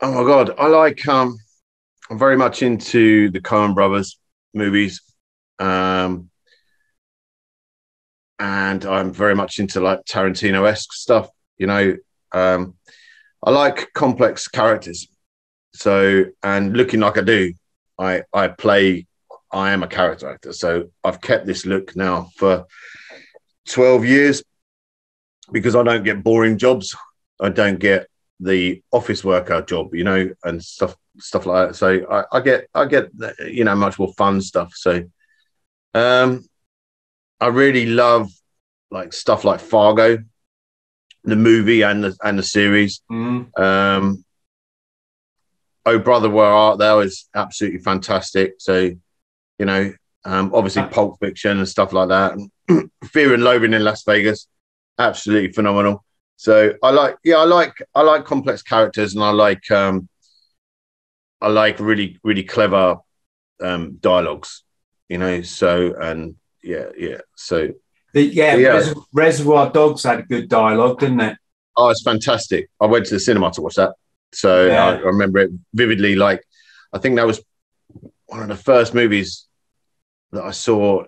Oh my God, I like. I'm very much into the Coen Brothers movies. And I'm very much into like Tarantino-esque stuff, you know. I like complex characters. So, and looking like I do, I am a character actor. So I've kept this look now for 12 years because I don't get boring jobs. I don't get the office worker job, you know, and stuff like that. So I get, you know, much more fun stuff. So, I really love like stuff like Fargo, the movie and the series. Mm. Oh Brother Where Art Thou is absolutely fantastic. So, you know, obviously Pulp Fiction and stuff like that. Fear and Loathing in Las Vegas, absolutely phenomenal. So I like complex characters, and I like really, really clever dialogues. You know, so and yeah. So Reservoir Dogs had good dialogue, didn't it? Oh, it's fantastic. I went to the cinema to watch that, so yeah. I remember it vividly. Like, I think that was one of the first movies that I saw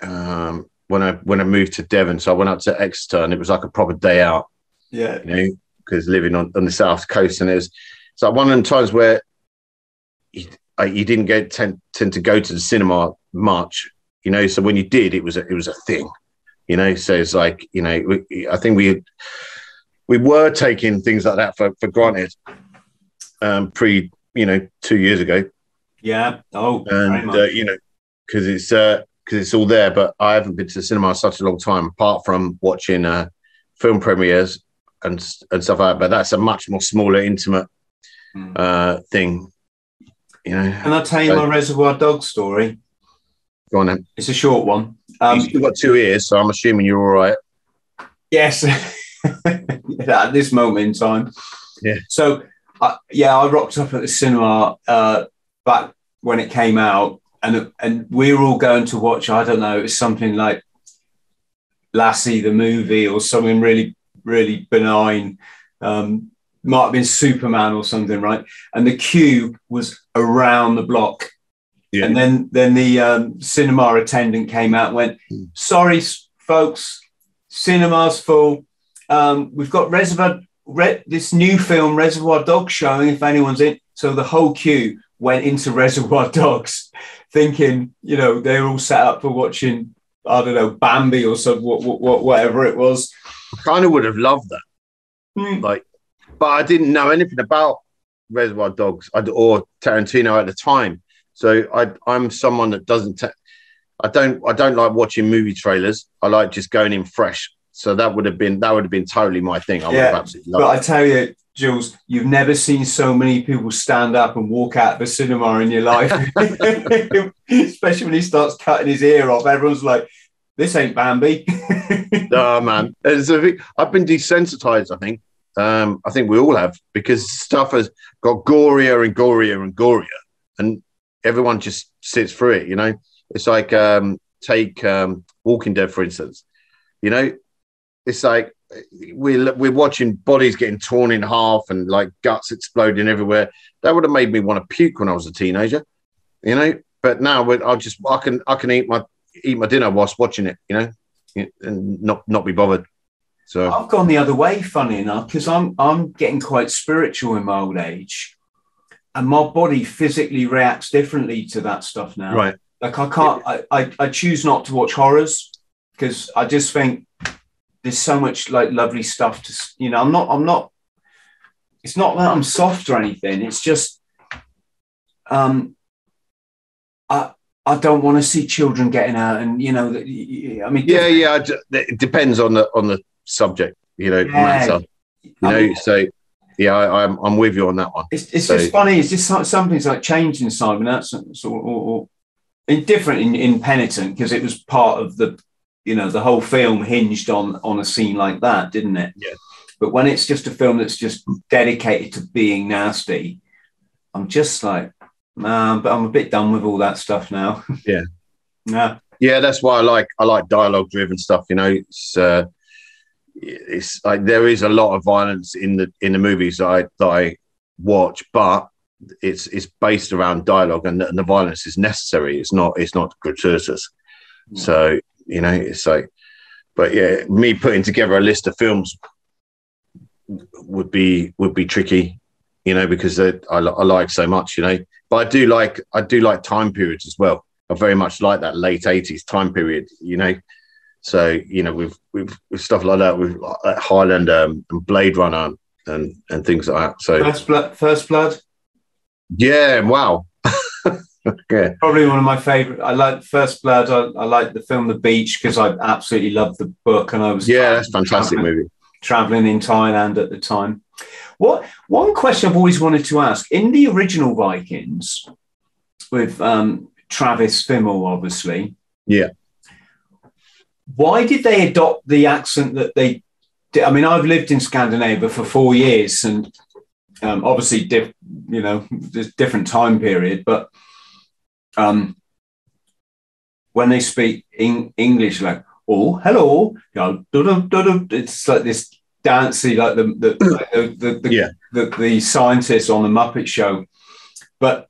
when I moved to Devon. So I went up to Exeter, and it was like a proper day out. Yeah, you know, because living on the south coast, and it's like one of the times where you didn't tend to go to the cinema much, you know. So when you did, it was a thing, you know. So it's like, you know, I think we were taking things like that for granted, pre, you know, 2 years ago. Yeah. Oh, and very much. You know, because it's all there. But I haven't been to the cinema in such a long time, apart from watching film premieres and stuff like that. But that's a much more smaller, intimate thing. You know, and I'll tell you my Reservoir Dog story. Go on then. It's a short one. You've still got 2 ears, so I'm assuming you're all right. Yes. At this moment in time. Yeah. So, I rocked up at the cinema back when it came out, and we're all going to watch, I don't know, something like Lassie the movie or something really, really benign. Might have been Superman or something, right? And the queue was around the block. Yeah. And then the cinema attendant came out and went, sorry, folks, cinema's full. We've got this new film, Reservoir Dogs, showing if anyone's in. So the whole queue went into Reservoir Dogs, thinking, you know, they were all set up for watching, I don't know, Bambi or something, whatever it was. I kind of would have loved that. Mm. But I didn't know anything about Reservoir Dogs or Tarantino at the time. So I'm someone that doesn't... I don't like watching movie trailers. I like just going in fresh. So that would have been totally my thing. I would have absolutely loved it. But I tell you, Jules, you've never seen so many people stand up and walk out of the cinema in your life. Especially when he starts cutting his ear off. Everyone's like, this ain't Bambi. Oh, man. I've been desensitized, I think. I think we all have, because stuff has got gorier and gorier and gorier. And everyone just sits through it, you know? It's like, take Walking Dead, for instance. You know, it's like we're watching bodies getting torn in half and like guts exploding everywhere. That would have made me want to puke when I was a teenager, you know. But now I can eat my dinner whilst watching it, you know, and not be bothered. So I've gone the other way, funny enough, because I'm getting quite spiritual in my old age, and my body physically reacts differently to that stuff now. Right. Like I can't, I choose not to watch horrors because I just think there's so much like lovely stuff to, you know, I'm not, it's not that I'm soft or anything. It's just, I don't want to see children getting out and, you know, I mean. Yeah. Yeah. It depends on the subject, you know, matter, you know, so. Yeah, I'm with you on that one. It's just funny. It's just something's like changed inside me. That's or different in Penitent, because it was part of the, you know, the whole film hinged on a scene like that, didn't it? Yeah. But when it's just a film that's just dedicated to being nasty, I'm just like, but I'm a bit done with all that stuff now. Yeah. Yeah. Yeah, that's why I like dialogue driven stuff. You know, it's like there is a lot of violence in the movies that I watch, but it's based around dialogue, and the violence is necessary. It's not gratuitous. Yeah. So, you know, it's like, but yeah, me putting together a list of films would be tricky, you know, because I like so much, you know. But I do like time periods as well. I very much like that late 80s time period, you know. So, you know, with stuff like that, with Highlander and Blade Runner and things like that. So First Blood. Yeah, wow. Yeah. Probably one of my favourite. I like First Blood. I like the film The Beach because I absolutely loved the book, and I was that's a fantastic movie. Traveling in Thailand at the time. What one question I've always wanted to ask in the original Vikings with Travis Fimmel, obviously. Yeah. Why did they adopt the accent that they did? I mean, I've lived in Scandinavia for 4 years, and obviously, you know, there's different time period. But when they speak in English, like, oh, hello, you know, it's like this dancey, like the scientists on the Muppet Show. But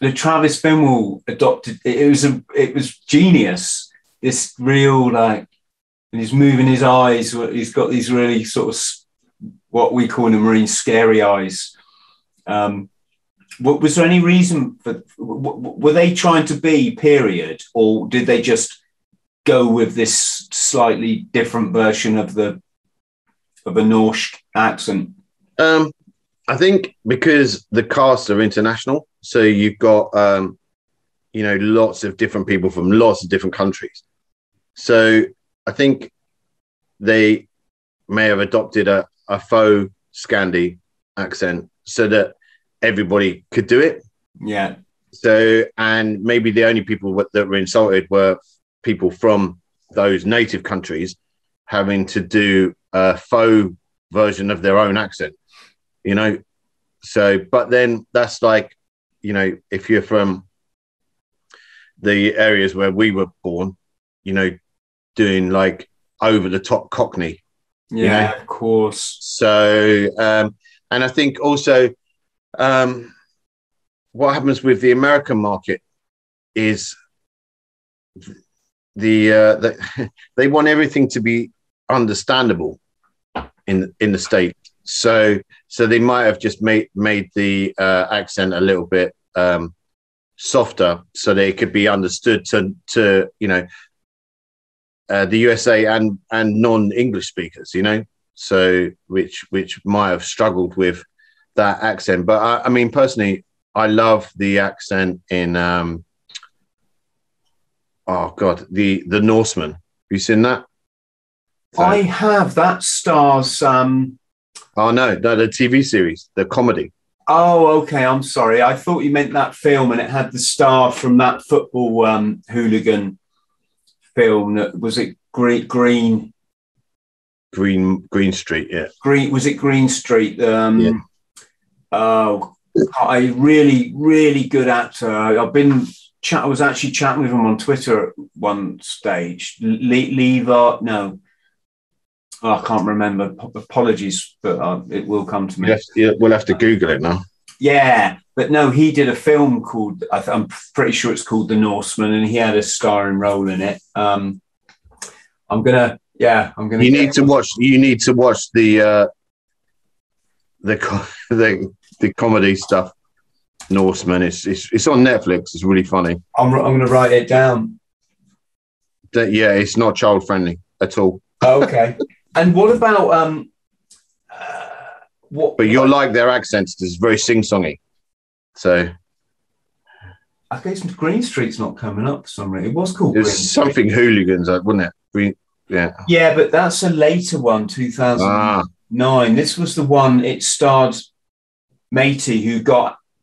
the Travis Fimmel adopted it was genius. This real, like, and he's moving his eyes. He's got these really sort of what we call in the Marines scary eyes. Was there any reason for? Were they trying to be period, or did they just go with this slightly different version of a Norse accent? I think because the cast are international, so you've got. You know, lots of different people from lots of different countries. So I think they may have adopted a faux Scandi accent so that everybody could do it. Yeah. So, and maybe the only people that were insulted were people from those native countries having to do a faux version of their own accent, you know? So, but then that's like, you know, if you're from the areas where we were born, you know, doing like over the top Cockney. Yeah, you know? Of course. So, and I think also what happens with the American market is the they want everything to be understandable in the States. So they might have just made the accent a little bit softer so they could be understood to you know, the USA and non-English speakers, you know, so which might have struggled with that accent. But I mean, personally, I love the accent in the Norseman. Have you seen that? So, I have. That stars. Oh, no, the TV series, the comedy. Oh, okay, I'm sorry. I thought you meant that film, and it had the star from that football hooligan film. Was it Green Street, yeah. Was it Green Street? Yeah. Oh, a really, really good actor. I was actually chatting with him on Twitter at one stage. Lever, no. Oh, I can't remember. Apologies, but it will come to me. Yes, yeah, we'll have to Google it now. Yeah, but no, he did a film called, I'm pretty sure it's called The Norseman, and he had a starring role in it. I'm gonna. You need to watch the comedy stuff. Norseman. It's on Netflix. It's really funny. I'm gonna write it down. Yeah, it's not child friendly at all. Okay. And what about what? But you'll like their accents. It's very sing-songy. So I guess Green Street's not coming up for some reason. It was called Green Street. Something hooligans, wasn't it? Yeah. Yeah, but that's a later one, 2009. This was the one. It starred Matey, who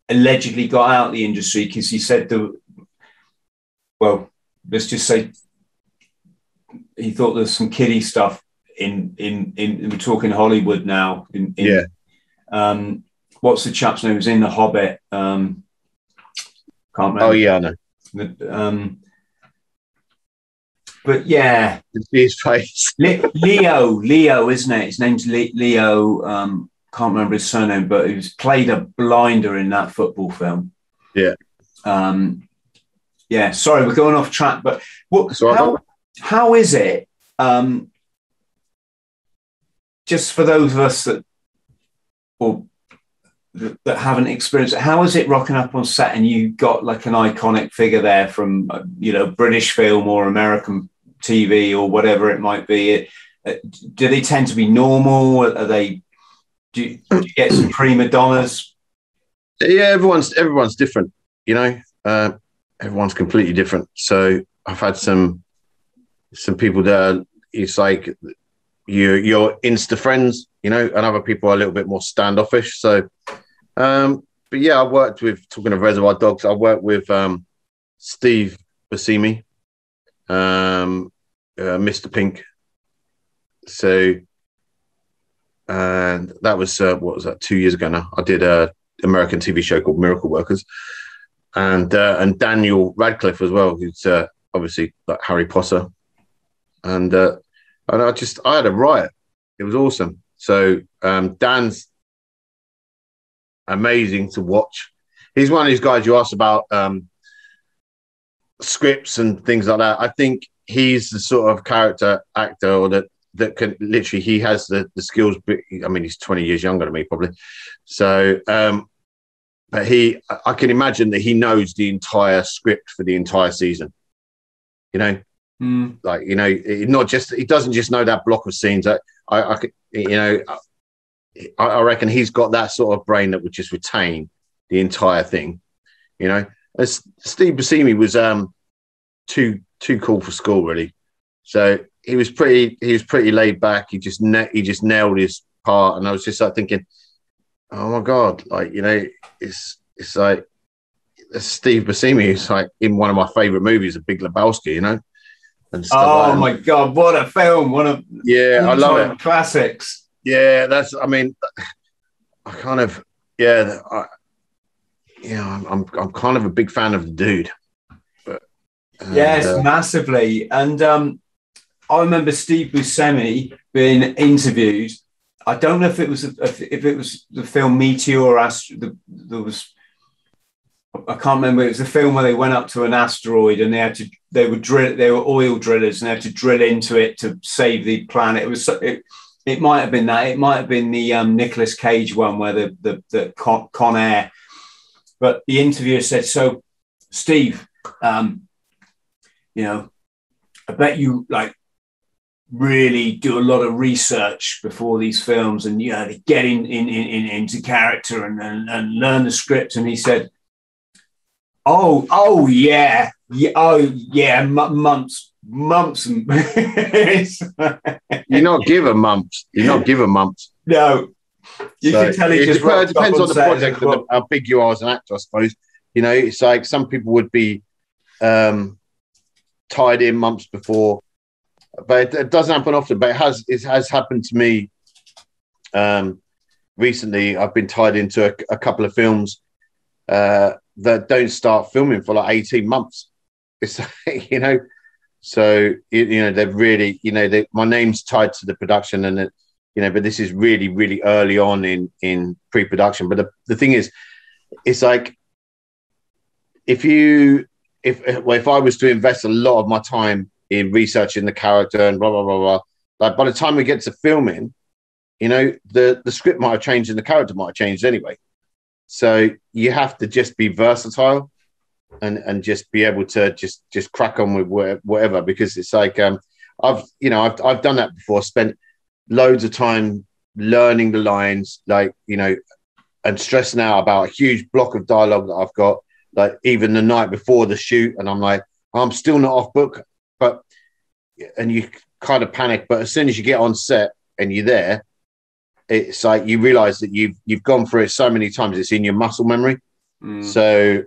allegedly got out of the industry because he said let's just say he thought there's some kiddie stuff. In we're talking Hollywood now. Yeah. What's the chap's name? It was in The Hobbit. Can't remember. Oh yeah, I know. But yeah, his face. Leo, isn't it? His name's Leo. Can't remember his surname, but he was played a blinder in that football film. Yeah. Yeah. Sorry, we're going off track. But what? How is it? Just for those of us that haven't experienced it, how is it rocking up on set and you got like an iconic figure there from, you know, British film or American TV or whatever it might be? Do they tend to be normal? Do you get some prima donnas? Yeah, everyone's different, you know. Everyone's completely different. So I've had some people that it's like, your Insta friends, you know, and other people are a little bit more standoffish. So, but yeah, I worked with, talking of Reservoir Dogs, I worked with Steve Buscemi, Mr. Pink. So, and that was, 2 years ago now? I did an American TV show called Miracle Workers. And Daniel Radcliffe as well, who's obviously like Harry Potter. And I had a riot. It was awesome. So Dan's amazing to watch. He's one of these guys you asked about scripts and things like that. I think he's the sort of character actor or that can literally, he has the skills. I mean, he's 20 years younger than me probably. So, but I can imagine that he knows the entire script for the entire season, you know? Like, you know, he doesn't just know that block of scenes. I reckon he's got that sort of brain that would just retain the entire thing, you know. And Steve Buscemi was too cool for school, really. So he was pretty laid back. He just nailed his part, and I was just like thinking, oh my god, like, you know, it's like Steve Buscemi is like in one of my favorite movies, The Big Lebowski, you know. Oh my god, what a film! I love it. Classics. Yeah, that's. I mean, I kind of. Yeah, I'm kind of a big fan of the dude. But Yes, massively. And I remember Steve Buscemi being interviewed. I don't know if it was the film Meteor or Astro. I can't remember. It was the film where they went up to an asteroid and they were oil drillers and they had to drill into it to save the planet. It might have been that. It might have been the Nicolas Cage one where the Con Air. But the interviewer said, "So, Steve, I bet you really do a lot of research before these films and to get into character and learn the script." And he said, Oh yeah, months. You're not given months. No, you can tell it just. Well, it depends on the project and how big you are as an actor, I suppose. It's like some people would be tied in months before, but it doesn't happen often. But it has happened to me recently. I've been tied into a couple of films that don't start filming for 18 months. It's they're really, my name's tied to the production and it, but this is really, really early on in pre-production. But the thing is, it's like, if I was to invest a lot of my time in researching the character and blah, blah, blah, blah, like by the time we get to filming, the script might have changed and the character might have changed anyway. So you have to just be versatile and just be able to just crack on with whatever, because it's like I've done that before, spent loads of time learning the lines, and stressing out about a huge block of dialogue that I've got, even the night before the shoot, and I'm like, I'm still not off book, and you kind of panic, but as soon as you get on set and you're there, it's like you realise that you've gone through it so many times. It's in your muscle memory, so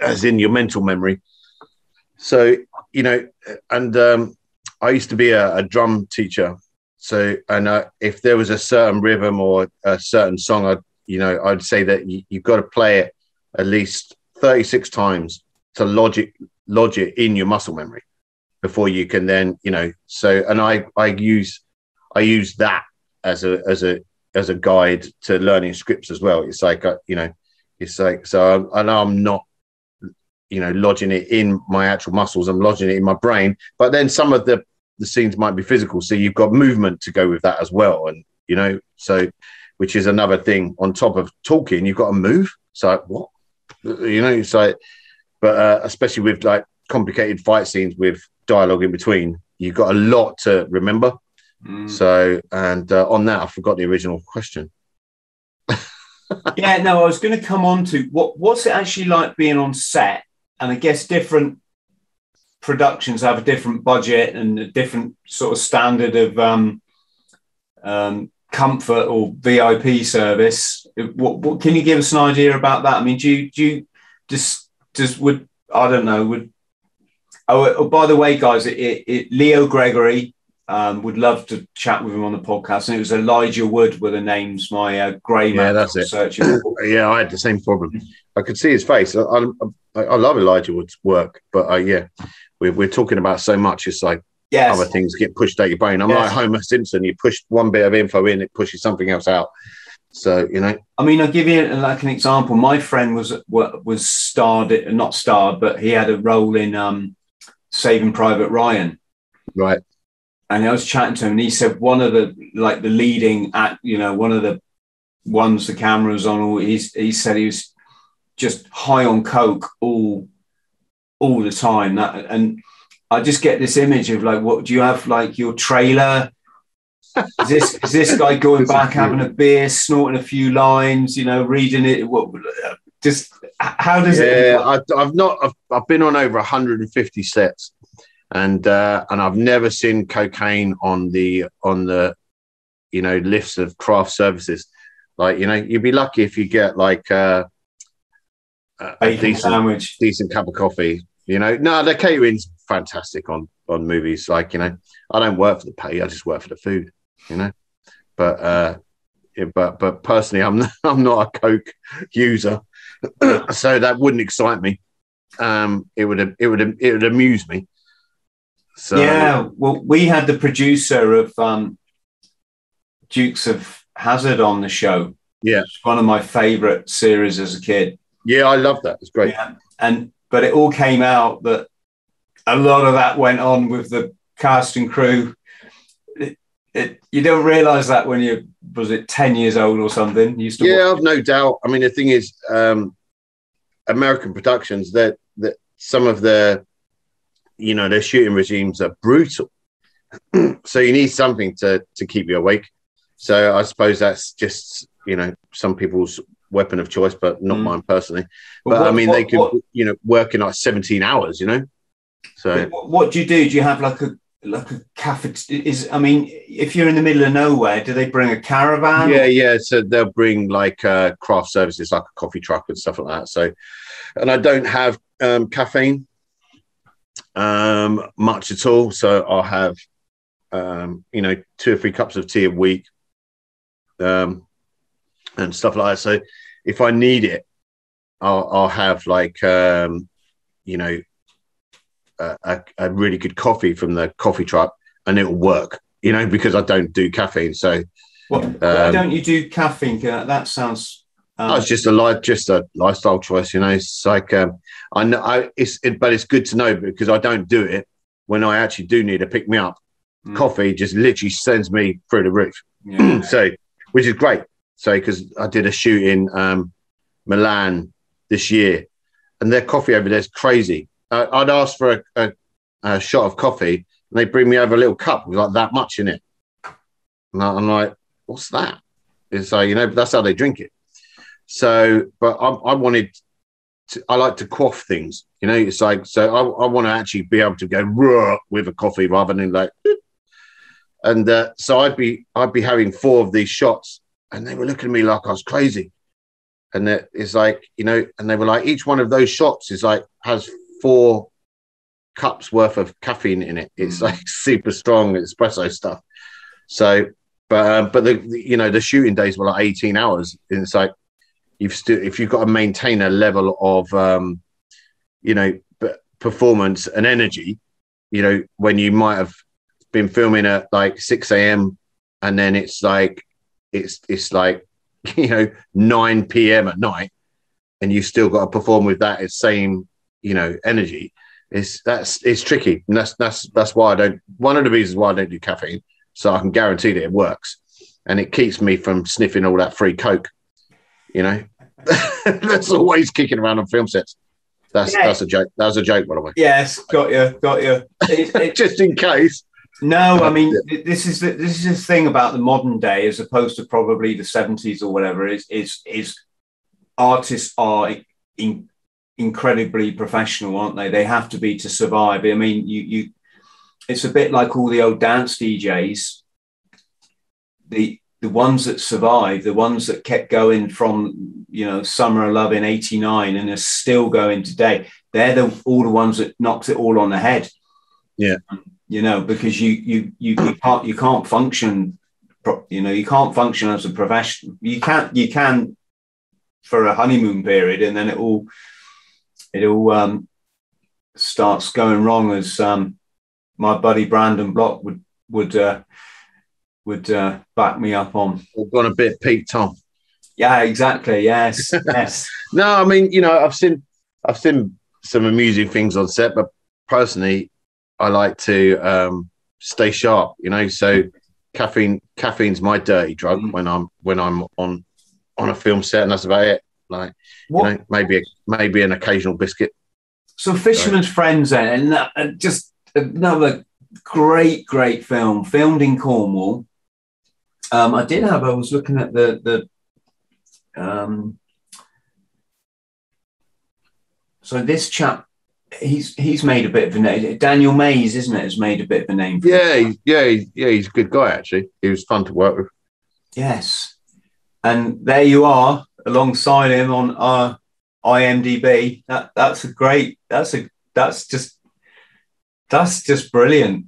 as in your mental memory. So I used to be a drum teacher. So if there was a certain rhythm or a certain song, I'd say that you've got to play it at least 36 times to lodge it in your muscle memory before you can then I use that as a guide to learning scripts as well. It's like, so I know I'm not, lodging it in my actual muscles. I'm lodging it in my brain, but then some of the scenes might be physical. So you've got movement to go with that as well. And, which is another thing on top of talking, you've got to move. So like, what, but especially with complicated fight scenes with dialogue in between, you've got a lot to remember. So, and on that, I forgot the original question. I was going to come on to what's it actually like being on set? And I guess different productions have a different budget and a different sort of standard of comfort or VIP service. What can you give us an idea about that? I mean, by the way, guys, Leo Gregory, would love to chat with him on the podcast. And it was Elijah Wood were the names, my grey man. Yeah, that's it. Yeah, I had the same problem. I could see his face. I love Elijah Wood's work, but we're talking about so much. It's like other things get pushed out your brain. I'm like Homer Simpson. You push one bit of info in, it pushes something else out. So, I mean, I'll give you an example. My friend was not starred, but he had a role in Saving Private Ryan. Right. And I was chatting to him and he said one of the leading act, one of the ones the camera was on, he said he was just high on coke all the time. And I just get this image of what do you have, your trailer? Is this guy going back, having a beer, snorting a few lines, reading it? How does it? I've been on over 150 sets. And I've never seen cocaine on the lifts of craft services. You'd be lucky if you get a decent cup of coffee. No, the catering's fantastic on movies. I don't work for the pay; I just work for the food. But personally, I'm not a coke user, so that wouldn't excite me. it would amuse me. So yeah, well, we had the producer of Dukes of Hazzard on the show. Yeah, it's one of my favorite series as a kid. Yeah, I love that. It's great. Yeah. And but it all came out that a lot of that went on with the cast and crew. You don't realize that when you was it 10 years old or something. You used to I've no doubt. I mean, the thing is, American productions, that some of their, you know, their shooting regimes are brutal. So you need something to keep you awake. So I suppose that's just, you know, some people's weapon of choice, but not mine personally. But I mean, they could, you know, work in like 17 hours, you know? So what do you do? Do you have like a cafeteria? I mean, if you're in the middle of nowhere, do they bring a caravan? Yeah. So they'll bring like craft services, like a coffee truck and stuff like that. So, and I don't have caffeine much at all. So I'll have, you know, 2 or 3 cups of tea a week and stuff like that. So if I need it, I'll have like, you know, a really good coffee from the coffee truck, and it'll work, you know, because I don't do caffeine. So why don't you do caffeine? That sounds it's just a lifestyle choice, you know. It's like I know but it's good to know, because I don't do it when I actually do need a pick me up. Coffee just literally sends me through the roof. Yeah. So which is great. So because I did a shoot in Milan this year, and their coffee over there is crazy. I'd ask for a shot of coffee, and they bring me over a little cup with like that much in it. And I'm like, what's that? It's like, you know, but that's how they drink it. So, but I like to quaff things, you know, it's like, so I want to actually be able to go raw with a coffee rather than like, Doop. And so I'd be having 4 of these shots, and they were looking at me like I was crazy. And it's like, you know, and they were like, each one of those shots is like, has 4 cups worth of caffeine in it. It's like super strong espresso stuff. So, but you know, the shooting days were like 18 hours. And it's like, if you've got to maintain a level of, you know, performance and energy, you know, when you might have been filming at like 6 a.m. and then it's like, it's like, you know, 9 p.m. at night, and you still got to perform with that same, you know, energy. It's tricky, and that's why I don't. One of the reasons why I don't do caffeine, so I can guarantee that it works, and it keeps me from sniffing all that free coke. You know, that's always kicking around on film sets. That's a joke. That was a joke, by the way. Yes, got you. Just in case. No, I mean, this is the thing about the modern day, as opposed to probably the 70s or whatever, is artists are incredibly professional, aren't they? They have to be to survive. I mean, you it's a bit like all the old dance DJs. The ones that survived, the ones that kept going from, you know, Summer of Love in 89 and are still going today, they're all the ones that knocked it all on the head. Yeah. You know, because you can't function, you know, you can't function as a professional. You can for a honeymoon period, and then it all starts going wrong, as my buddy Brandon Block would back me up on. We've gone a bit peak Tom. Yeah, exactly. Yes, yes. No, I mean, you know, I've seen some amusing things on set, but personally, I like to stay sharp, you know. So caffeine's my dirty drug when I'm on a film set, and that's about it. Like, you know, maybe an occasional biscuit. So Fisherman's Friends, then, and just another great film, filmed in Cornwall. I was looking at the so this chap. He's made a bit of a name. Daniel Mays, isn't it, has made a bit of a name for him. Yeah, he's a good guy, actually. He was fun to work with. Yes. And there you are, alongside him on our IMDb. That's just brilliant.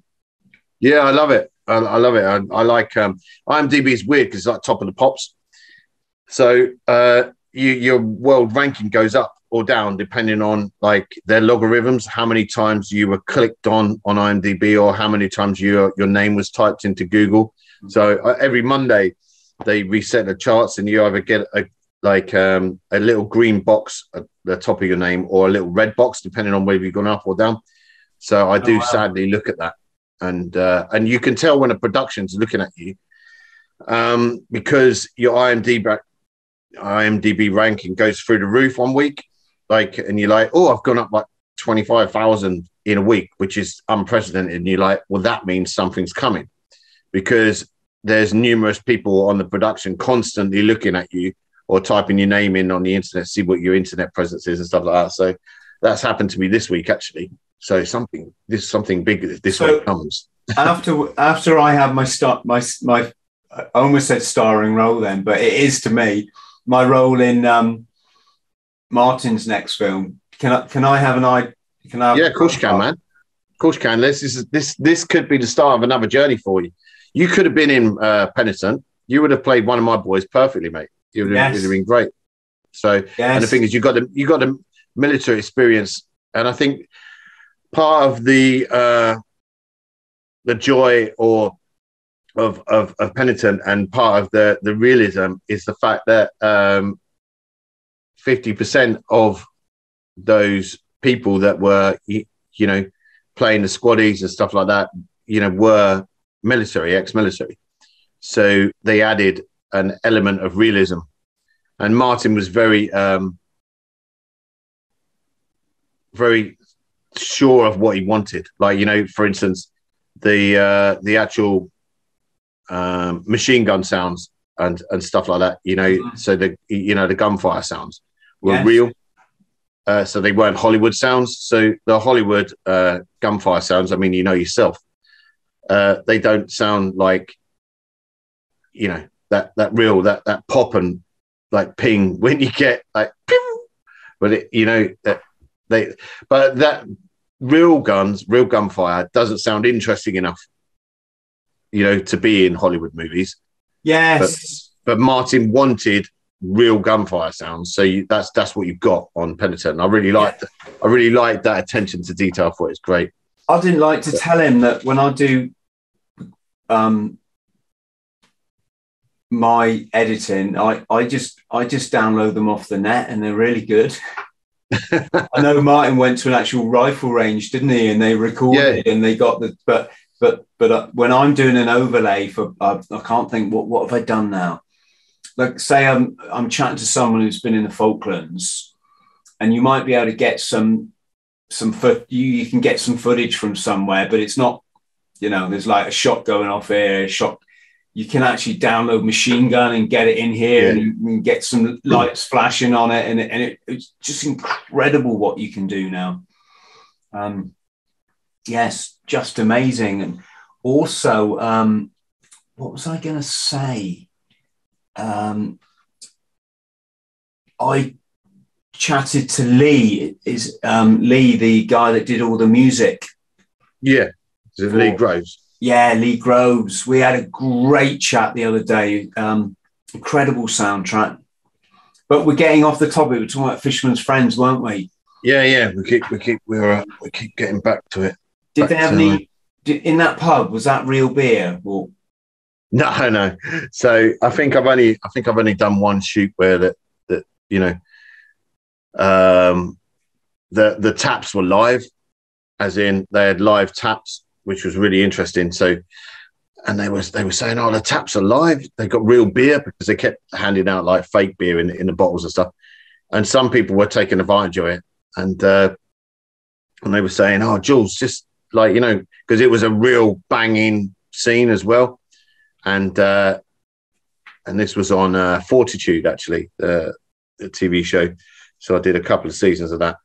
Yeah, I love it. I love it. I like IMDb is weird because it's like top of the pops. So your world ranking goes up or down, depending on like their logarithms, how many times you were clicked on IMDb, or how many times your name was typed into Google. So every Monday they reset the charts, and you either get a little green box at the top of your name, or a little red box, depending on whether you've gone up or down. So I do sadly look at that, and you can tell when a production's looking at you, because your IMDb ranking goes through the roof one week, and you're like, oh, I've gone up like 25,000 in a week, which is unprecedented. And you're like, well, that means something's coming, because there's numerous people on the production constantly looking at you or typing your name in on the internet, see what your internet presence is and stuff like that. So that's happened to me this week, actually. So something big this week comes. after I have my I almost said starring role then, but it is to me my role in Martin's next film. Can I have an eye? Can I? Yeah, of course you can, man. Of course you can. This could be the start of another journey for you. You could have been in Penitent. You would have played one of my boys perfectly, mate. It would have been great. So, and the thing is, you got the military experience, and I think part of the joy of Penitent, and part of the realism, is the fact that 50% of those people that were playing the squaddies and stuff like that were military, ex-military, so they added an element of realism. And Martin was very very sure of what he wanted, for instance, the actual machine gun sounds and stuff like that, so the gunfire sounds were real, so they weren't Hollywood sounds. So the Hollywood gunfire sounds, yourself, they don't sound like that real, that pop and like ping when you get like pew! But that real gunfire doesn't sound interesting enough to be in Hollywood movies. Yes. But Martin wanted real gunfire sounds. So that's what you've got on Penitent. I really liked I really liked that attention to detail for it. It's great. I didn't like to tell him that when I do my editing, I just download them off the net, and they're really good. I know Martin went to an actual rifle range, didn't he? And they recorded and they got the when I'm doing an overlay for, I can't think, what have I done now? Like, say I'm chatting to someone who's been in the Falklands, and you might be able to get you can get some footage from somewhere, but it's not, there's like a shot going off here, a shot. You can actually download machine gun and get it in here, and you can get some lights flashing on it, and it's just incredible what you can do now. Yes, just amazing. And also, what was I going to say? I chatted to Lee. Is Lee the guy that did all the music? Yeah, Lee Groves. Yeah, Lee Groves. We had a great chat the other day. Incredible soundtrack. But we're getting off the topic. We're talking about Fisherman's Friends, weren't we? Yeah. We keep getting back to it. Did they have any in that pub? Was that real beer? Or? No. So I think I've only done one shoot where the taps were live, as in they had live taps, which was really interesting. So, and they were saying, oh, the taps are live. They got real beer, because they kept handing out like fake beer in the bottles and stuff, and some people were taking advantage of it, and they were saying, oh, Jules, just because it was a real banging scene as well. And this was on Fortitude, actually, the TV show. So I did a couple of seasons of that.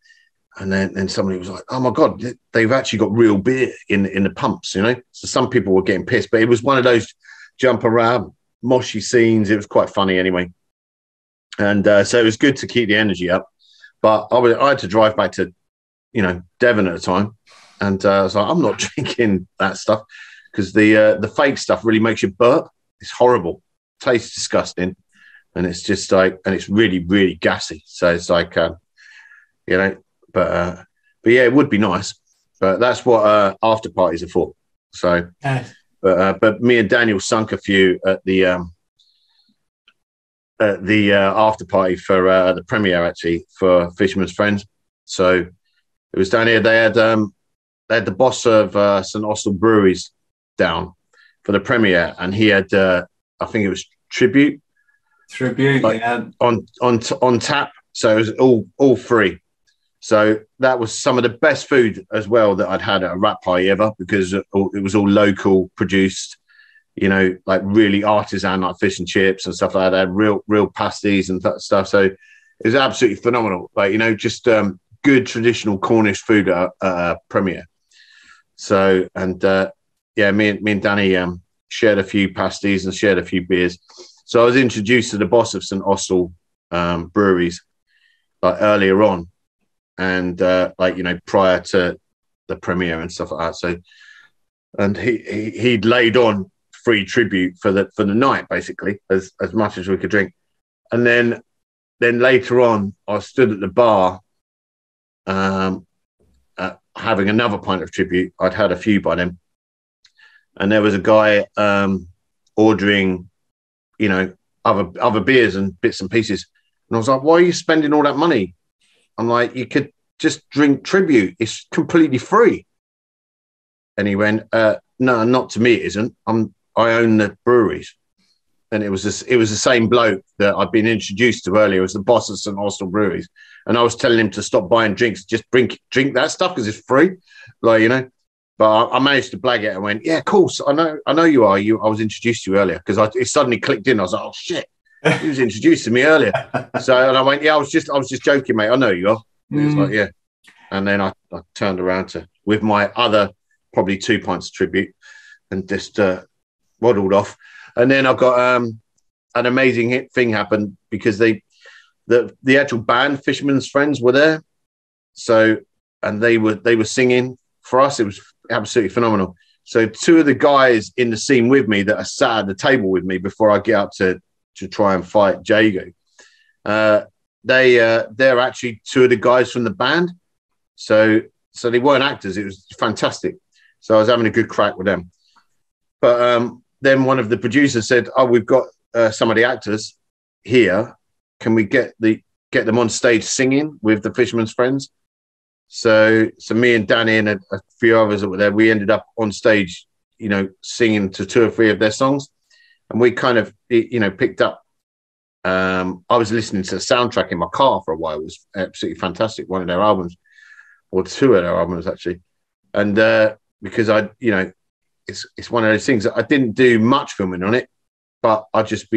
And then somebody was like, oh, my God, they've actually got real beer in the pumps, So some people were getting pissed. But it was one of those jump around, moshy scenes. It was quite funny anyway. And so it was good to keep the energy up. But I had to drive back to, Devon at the time. And I was like, I'm not drinking that stuff, because the fake stuff really makes you burp. It's horrible. Tastes disgusting. And it's just and it's really, really gassy. So it's you know. But yeah, it would be nice. But that's what after parties are for. So, but me and Daniel sunk a few at the after party for the premiere, actually, for Fisherman's Friends. So it was down here. They had the boss of St. Austell Breweries down for the premiere, and he had I think it was tribute, like, yeah, on tap. So it was all free. So that was some of the best food as well that I'd had at a rap party ever, because it was all local produced, you know, like really artisan, like fish and chips and stuff like that, real pasties and stuff. So it was absolutely phenomenal. Like, you know, just good traditional Cornish food at a premiere. So, and yeah, me and Danny shared a few pasties and shared a few beers. So I was introduced to the boss of St. Austell Breweries like earlier on. And like, you know, prior to the premiere and stuff like that. So, and he'd laid on free tribute for the night, basically, as much as we could drink. And then later on, I stood at the bar, having another pint of tribute. I'd had a few by then, and there was a guy ordering, you know, other beers and bits and pieces. And I was like, "Why are you spending all that money?" I'm like, "You could just drink tribute. It's completely free." And he went, "No, not to me, it isn't. I own the breweries." And it was the same bloke that I'd been introduced to earlier as the boss of St. Austell Breweries. And I was telling him to stop buying drinks, just drink that stuff because it's free, like, you know. But I managed to blag it and went, "Yeah, of course, I know you are. I was introduced to you earlier," because it suddenly clicked in. I was like, "Oh shit. He was introduced to me earlier." So, and I went, "Yeah, I was just joking, mate. I know you are." And he was like, "Yeah." And then I turned around with my other probably 2 pints of tribute and just waddled off. And then I got an amazing thing happened, because the actual band Fisherman's Friends were there. So, and they were singing for us. It was absolutely phenomenal. So 2 of the guys in the scene with me that are sat at the table with me before I get up to try and fight Jago, they're actually 2 of the guys from the band. So they weren't actors. It was fantastic. So I was having a good crack with them. But then one of the producers said, "Oh, we've got some of the actors here. Can we get them on stage singing with the Fisherman's Friends?" So me and Danny and a few others that were there, we ended up on stage, you know, singing to 2 or 3 of their songs. And we kind of, you know, picked up. I was listening to the soundtrack in my car for a while. It was absolutely fantastic. One of their albums, or 2 of their albums, actually. And because I, you know, it's one of those things that I didn't do much filming on it, but I just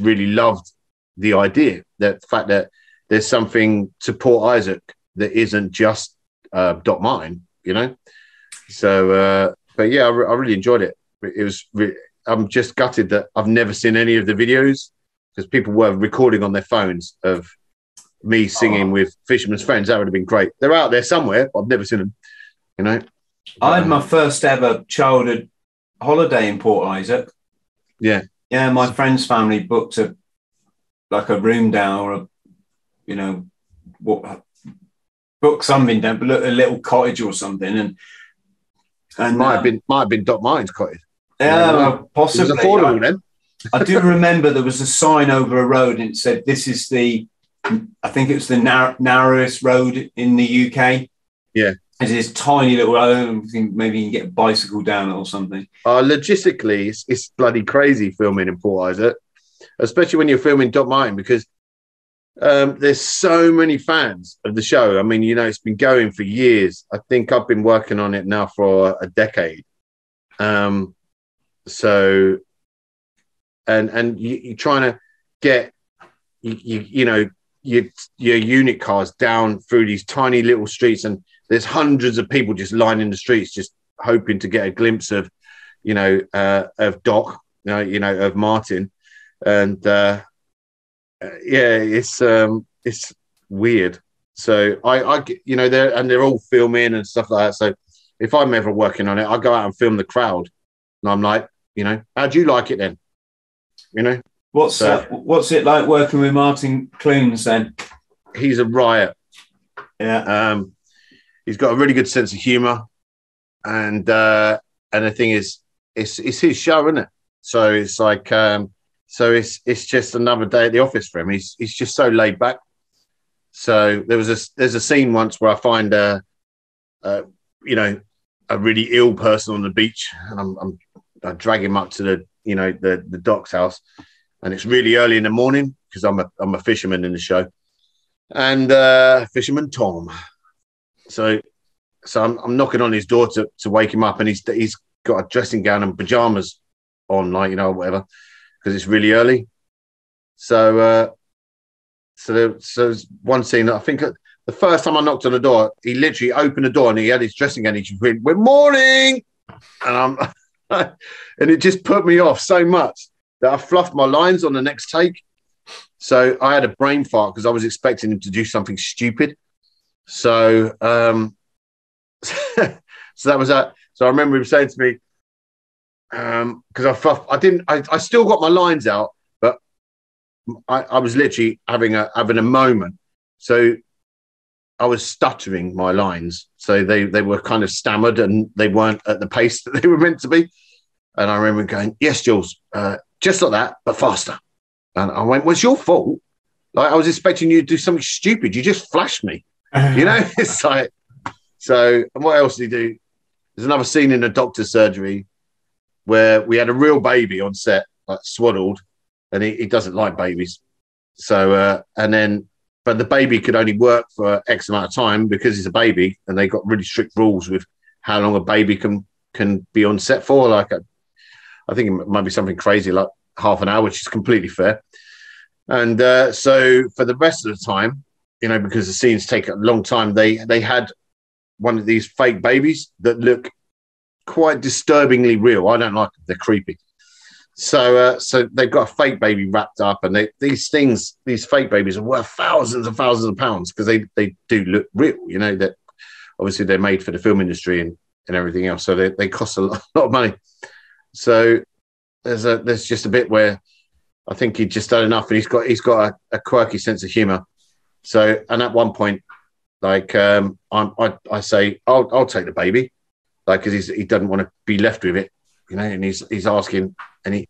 really loved the idea, that the fact that there's something to Port Isaac that isn't just Doc Martin, you know. So, but yeah, I really enjoyed it. It was. I'm just gutted that I've never seen any of the videos, because people were recording on their phones of me singing with Fisherman's Friends. That would have been great. They're out there somewhere. But I've never seen them, you know. I had my first ever childhood holiday in Port Isaac. Yeah. Yeah, my friend's family booked a room down, or booked something down, but a little cottage or something. And might have been Doc Martin's cottage. Yeah, well, possibly. It was affordable then. I do remember there was a sign over a road, and it said, "This is the," I think it was the narrowest road in the UK. Yeah, it's this tiny little. I don't think maybe you can get a bicycle down it or something. Logistically, it's bloody crazy filming in Port Isaac, especially when you're filming Doc Martin, because there's so many fans of the show. I mean, you know, it's been going for years. I think I've been working on it now for a decade. So, and you're trying to get your unit cars down through these tiny little streets, and there's hundreds of people just lining the streets, just hoping to get a glimpse of, you know, of Doc, of Martin, and yeah, it's weird. So I you know, they're all filming and stuff like that. So if I'm ever working on it, I go out and film the crowd. And I'm like, you know, "How do you like it then?" You know, what's it like working with Martin Clunes then? He's a riot. Yeah, he's got a really good sense of humor, and the thing is, it's his show, isn't it? So it's like, so it's just another day at the office for him. He's just so laid back. So there's a scene once where I find a really ill person on the beach, and I drag him up to the doc's house, and it's really early in the morning because I'm a fisherman in the show, and fisherman Tom. So I'm knocking on his door to wake him up, and he's got a dressing gown and pajamas on, like, whatever, because it's really early. So there's one scene that I think the first time I knocked on the door, he literally opened the door and he had his dressing gown. He just went, "Good morning," and and it just put me off so much that I fluffed my lines on the next take. So I had a brain fart because I was expecting him to do something stupid. So, so that was that. So I remember him saying to me, because I still got my lines out, but I was literally having a moment. So I was stuttering my lines. So they were kind of stammered and they weren't at the pace that they were meant to be. And I remember going, "Yes, Jules, just like that, but faster." And I went, "Well, it's your fault. Like, I was expecting you to do something stupid. You just flashed me." It's like, so. And what else did he do? There's another scene in the doctor's surgery where we had a real baby on set, like swaddled, and he doesn't like babies. So, but the baby could only work for X amount of time because he's a baby, and they got really strict rules with how long a baby can be on set for. Like, I think it might be something crazy like half an hour, which is completely fair. And so for the rest of the time, because the scenes take a long time, they had one of these fake babies that look quite disturbingly real. I don't like them. They're creepy. So they've got a fake baby wrapped up, and these fake babies are worth thousands and thousands of pounds because they do look real. That obviously they're made for the film industry and everything else. So they cost a lot of money. So there's just a bit where I think he just had enough, and he's got a quirky sense of humor. So, and at one point, like, I say, I'll take the baby, like, because he doesn't want to be left with it, and he's asking, and he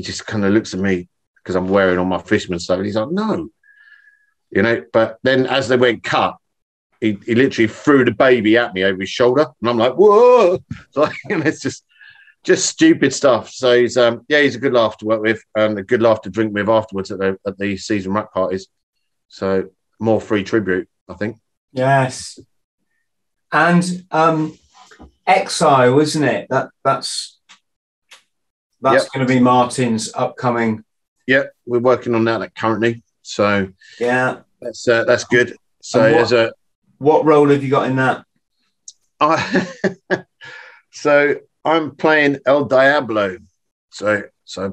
just kind of looks at me because I'm wearing all my fisherman stuff, and he's like, "No," but then as they went cut, he literally threw the baby at me over his shoulder, and I'm like, "Whoa!" So, it's just stupid stuff. So he's a good laugh to work with, and a good laugh to drink with afterwards at the season wrap parties. So, more free tribute, I think. Yes. And Exile, isn't it? That's going to be Martin's upcoming. Yeah, we're working on that currently. So yeah, that's good. So what role have you got in that? So I'm playing El Diablo. So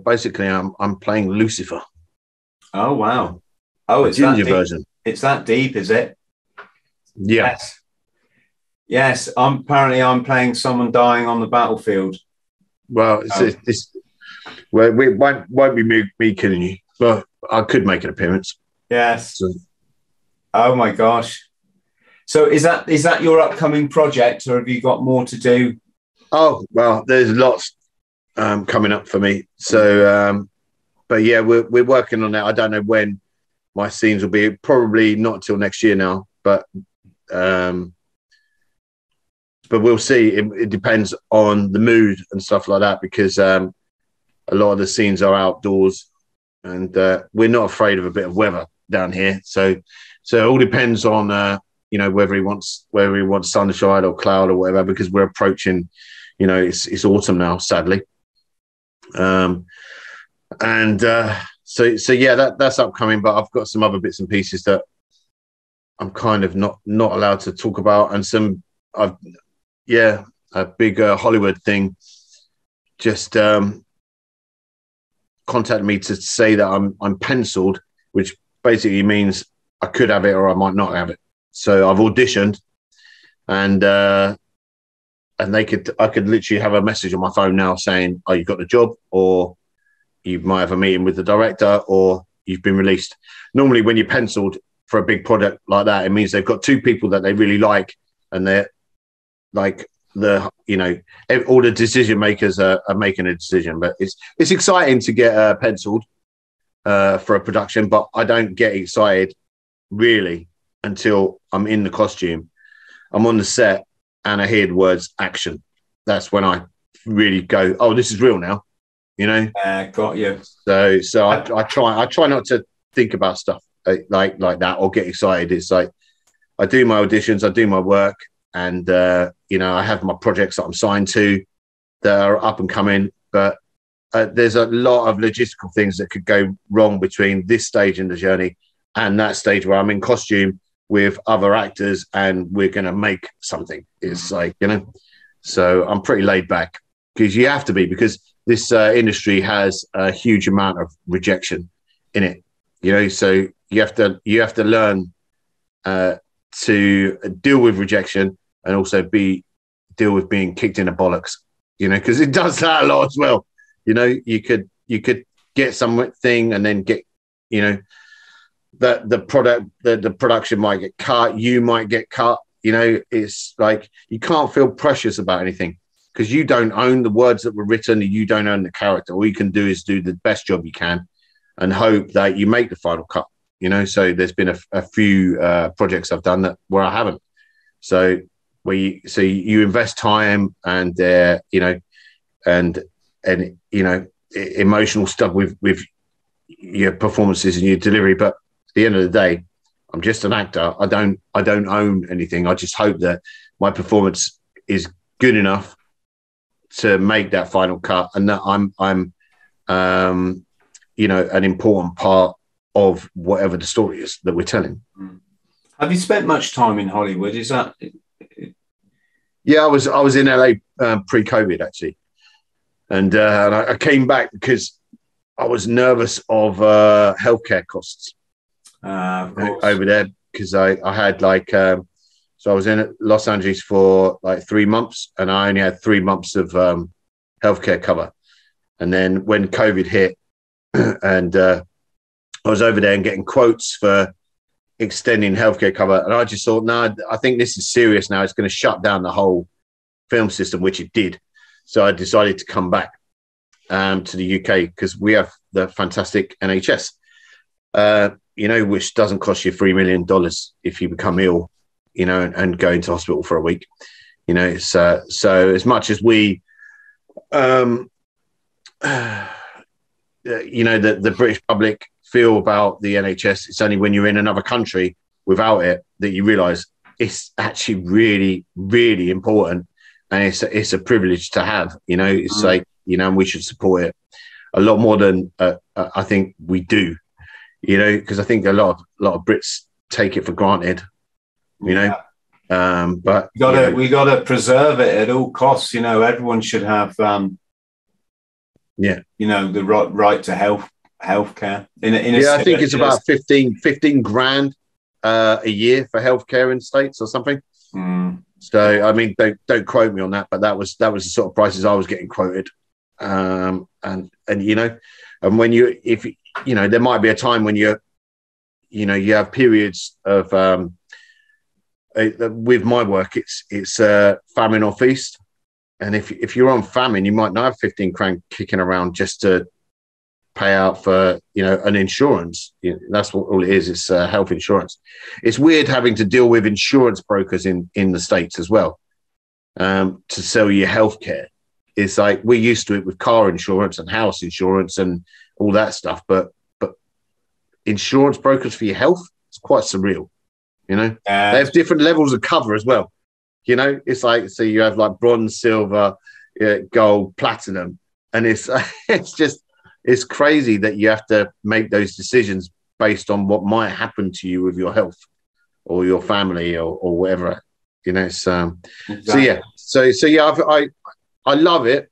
basically, I'm playing Lucifer. Oh wow. Oh, it's that deep. Version. It's that deep, is it? Yeah. Yes. Apparently, I'm playing someone dying on the battlefield. Well, it won't be me killing you, but I could make an appearance. Yes. So. Oh my gosh! So is that your upcoming project, or have you got more to do? Oh well, there's lots coming up for me. So, but yeah, we're working on that. I don't know when. My scenes will be probably not till next year now, but we'll see. It depends on the mood and stuff like that, because a lot of the scenes are outdoors, and we're not afraid of a bit of weather down here. So it all depends on whether he wants sunshine or cloud or whatever, because we're approaching, it's autumn now, sadly, and. So yeah, that's upcoming, but I've got some other bits and pieces that I'm kind of not allowed to talk about, and a big Hollywood thing just contacted me to say that I'm penciled, which basically means I could have it or I might not have it. So I've auditioned, and I could literally have a message on my phone now saying, "Oh, you got the job," or you might have a meeting with the director, or you've been released. Normally when you're penciled for a big product like that, it means they've got two people that they really like, and they're like all the decision makers are making a decision. But it's exciting to get penciled for a production, but I don't get excited really until I'm in the costume, I'm on the set, and I hear the words action. That's when I really go, oh, this is real now, you know. Got you. So I try not to think about stuff like that or get excited. It's like I do my auditions, I do my work, and I have my projects that I'm signed to that are up and coming, but there's a lot of logistical things that could go wrong between this stage in the journey and that stage where I'm in costume with other actors and we're going to make something. It's like, so I'm pretty laid back, because you have to be, because this industry has a huge amount of rejection in it, so you have to learn to deal with rejection and also deal with being kicked in the bollocks, because it does that a lot as well. You could get something and then get, that the production might get cut, you might get cut. It's like you can't feel precious about anything because you don't own the words that were written, you don't own the character. All you can do is do the best job you can and hope that you make the final cut. So there's been a few projects I've done that where I haven't. So you invest time and emotional stuff with your performances and your delivery. But at the end of the day, I'm just an actor. I don't own anything. I just hope that my performance is good enough to make that final cut, and that I'm an important part of whatever the story is that we're telling. Have you spent much time in Hollywood? Is that? Yeah, I was in LA pre-COVID actually, and I came back because I was nervous of healthcare costs over there, because I had I was in Los Angeles for 3 months, and I only had 3 months of healthcare cover, and then when COVID hit, and I was over there and getting quotes for extending healthcare cover, and I just thought, no, I think this is serious now. It's going to shut down the whole film system, which it did. So I decided to come back to the UK, because we have the fantastic NHS, which doesn't cost you $3 million if you become ill, and go into hospital for a week. So as much as we, the British public feel about the NHS, it's only when you're in another country without it that you realise it's actually really, really important, and it's a privilege to have. It's like, and we should support it a lot more than I think we do. Because I think a lot of Brits take it for granted. But we gotta preserve it at all costs. Everyone should have the right to healthcare. I think it's about 15 grand a year for healthcare in states or something. So I mean, don't quote me on that, but that was the sort of prices I was getting quoted. And when there might be a time when you have periods of with my work, it's famine or feast, and if you're on famine, you might not have 15 grand kicking around just to pay out for an insurance. That's what all it is. It's health insurance. It's weird having to deal with insurance brokers in the States as well to sell you healthcare. It's like we're used to it with car insurance and house insurance and all that stuff, but insurance brokers for your health, it's quite surreal. They have different levels of cover as well. It's like, so you have bronze, silver, gold, platinum, and it's crazy that you have to make those decisions based on what might happen to you with your health or your family or whatever. Exactly. So yeah, I love it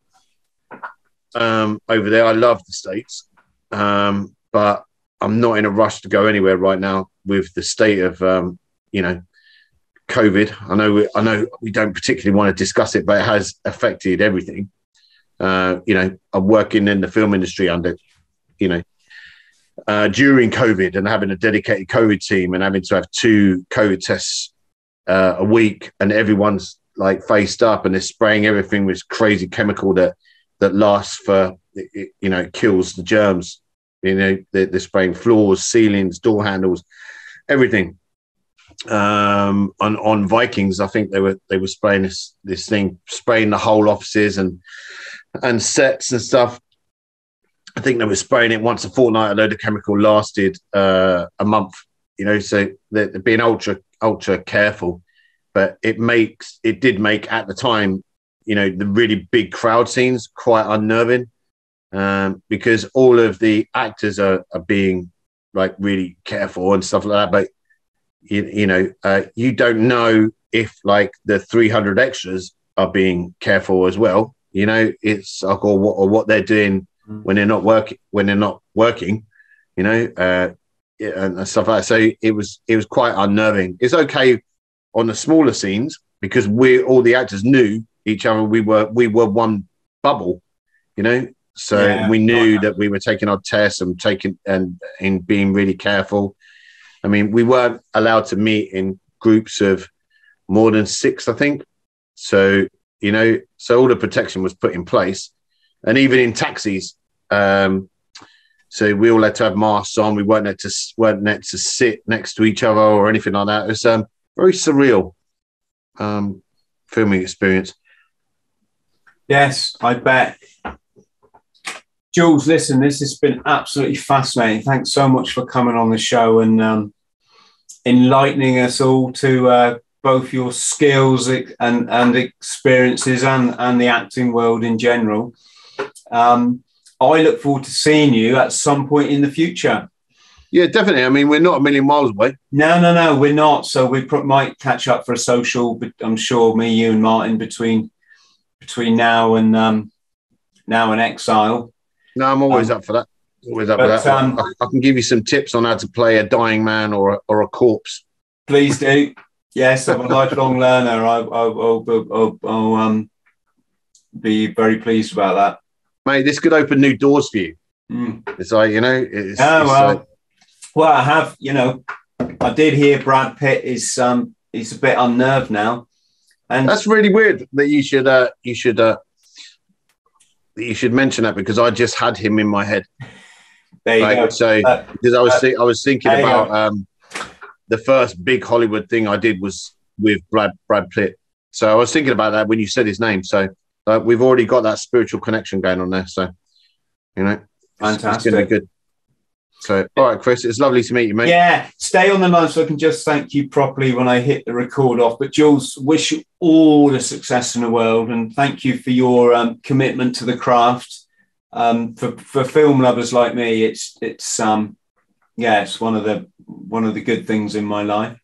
over there. I love the States, but I'm not in a rush to go anywhere right now with the state of COVID. I know we don't particularly want to discuss it, but it has affected everything. I'm working in the film industry under during COVID and having a dedicated COVID team and having to have 2 COVID tests a week, and everyone's like faced up and they're spraying everything with crazy chemical that lasts for, you know, it kills the germs. You know, they're spraying floors, ceilings, door handles, everything. On Vikings, I think they were spraying this thing, spraying the whole offices and sets and stuff. I think they were spraying it once a fortnight. A load of chemical lasted a month. You know, so they're being ultra careful. But it did make at the time, you know, the really big crowd scenes quite unnerving, because all of the actors are being like really careful and stuff like that. But you don't know if like the 300 extras are being careful as well. You know, it's like or what they're doing when they're not working. You know, and stuff like that. So it was quite unnerving. It's okay on the smaller scenes because all the actors knew each other. We were one bubble, you know. So we knew that we were taking our tests and in being really careful. I mean, we weren't allowed to meet in groups of more than 6, I think. So, you know, so all the protection was put in place. And even in taxis, so we all had to have masks on. We weren't meant to sit next to each other or anything like that. It was very surreal filming experience. Yes, I bet. Jules, listen, this has been absolutely fascinating. Thanks so much for coming on the show and enlightening us all to both your skills and experiences and the acting world in general. I look forward to seeing you at some point in the future. Yeah, definitely. I mean, we're not a million miles away. No, we're not. So we might catch up for a social, but I'm sure me, you and Martin between now and Exile. No, I'm always up for that. I can give you some tips on how to play a dying man or a corpse. Please do. Yes, I'm a lifelong learner. I'll be very pleased about that. Mate, this could open new doors for you. Mm. It's like, you know... Well, I have, you know, I did hear Brad Pitt is he's a bit unnerved now. And that's really weird that you should mention that, because I just had him in my head. There you go. So because I was thinking about the first big Hollywood thing I did was with Brad Pitt. So I was thinking about that when you said his name. So we've already got that spiritual connection going on there. So, you know, it's going to be good. So, all right, Chris, it's lovely to meet you, mate. Yeah, stay on the line so I can just thank you properly when I hit the record off. But Jules, wish you all the success in the world, and thank you for your commitment to the craft. For film lovers like me, it's one of the good things in my life.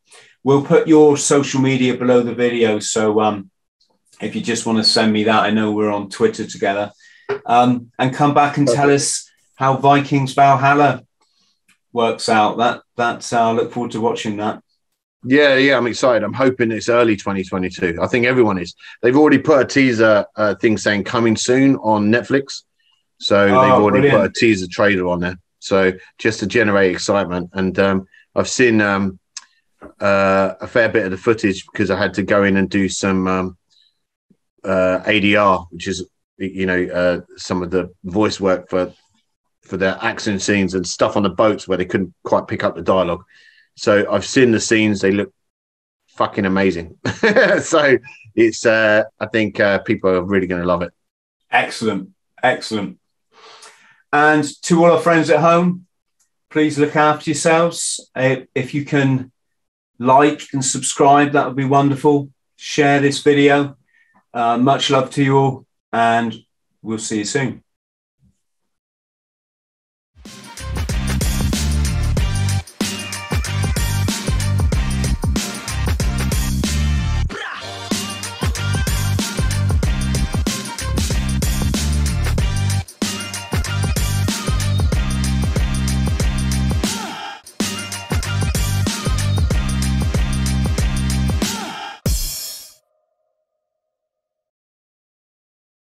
We'll put your social media below the video, so if you just want to send me that, I know we're on Twitter together, and come back and tell us how Vikings Valhalla works out. That's I look forward to watching that. Yeah, I'm excited. I'm hoping it's early 2022. I think everyone is. They've already put a teaser thing saying coming soon on Netflix. So they've already put a teaser trailer on there. So just to generate excitement. And I've seen a fair bit of the footage because I had to go in and do some ADR, which is, you know, some of the voice work for their action scenes and stuff on the boats where they couldn't quite pick up the dialogue. So I've seen the scenes. They look fucking amazing. So it's, I think people are really going to love it. Excellent. Excellent. And to all our friends at home, please look after yourselves. If you can like and subscribe, that would be wonderful. Share this video. Much love to you all, and we'll see you soon.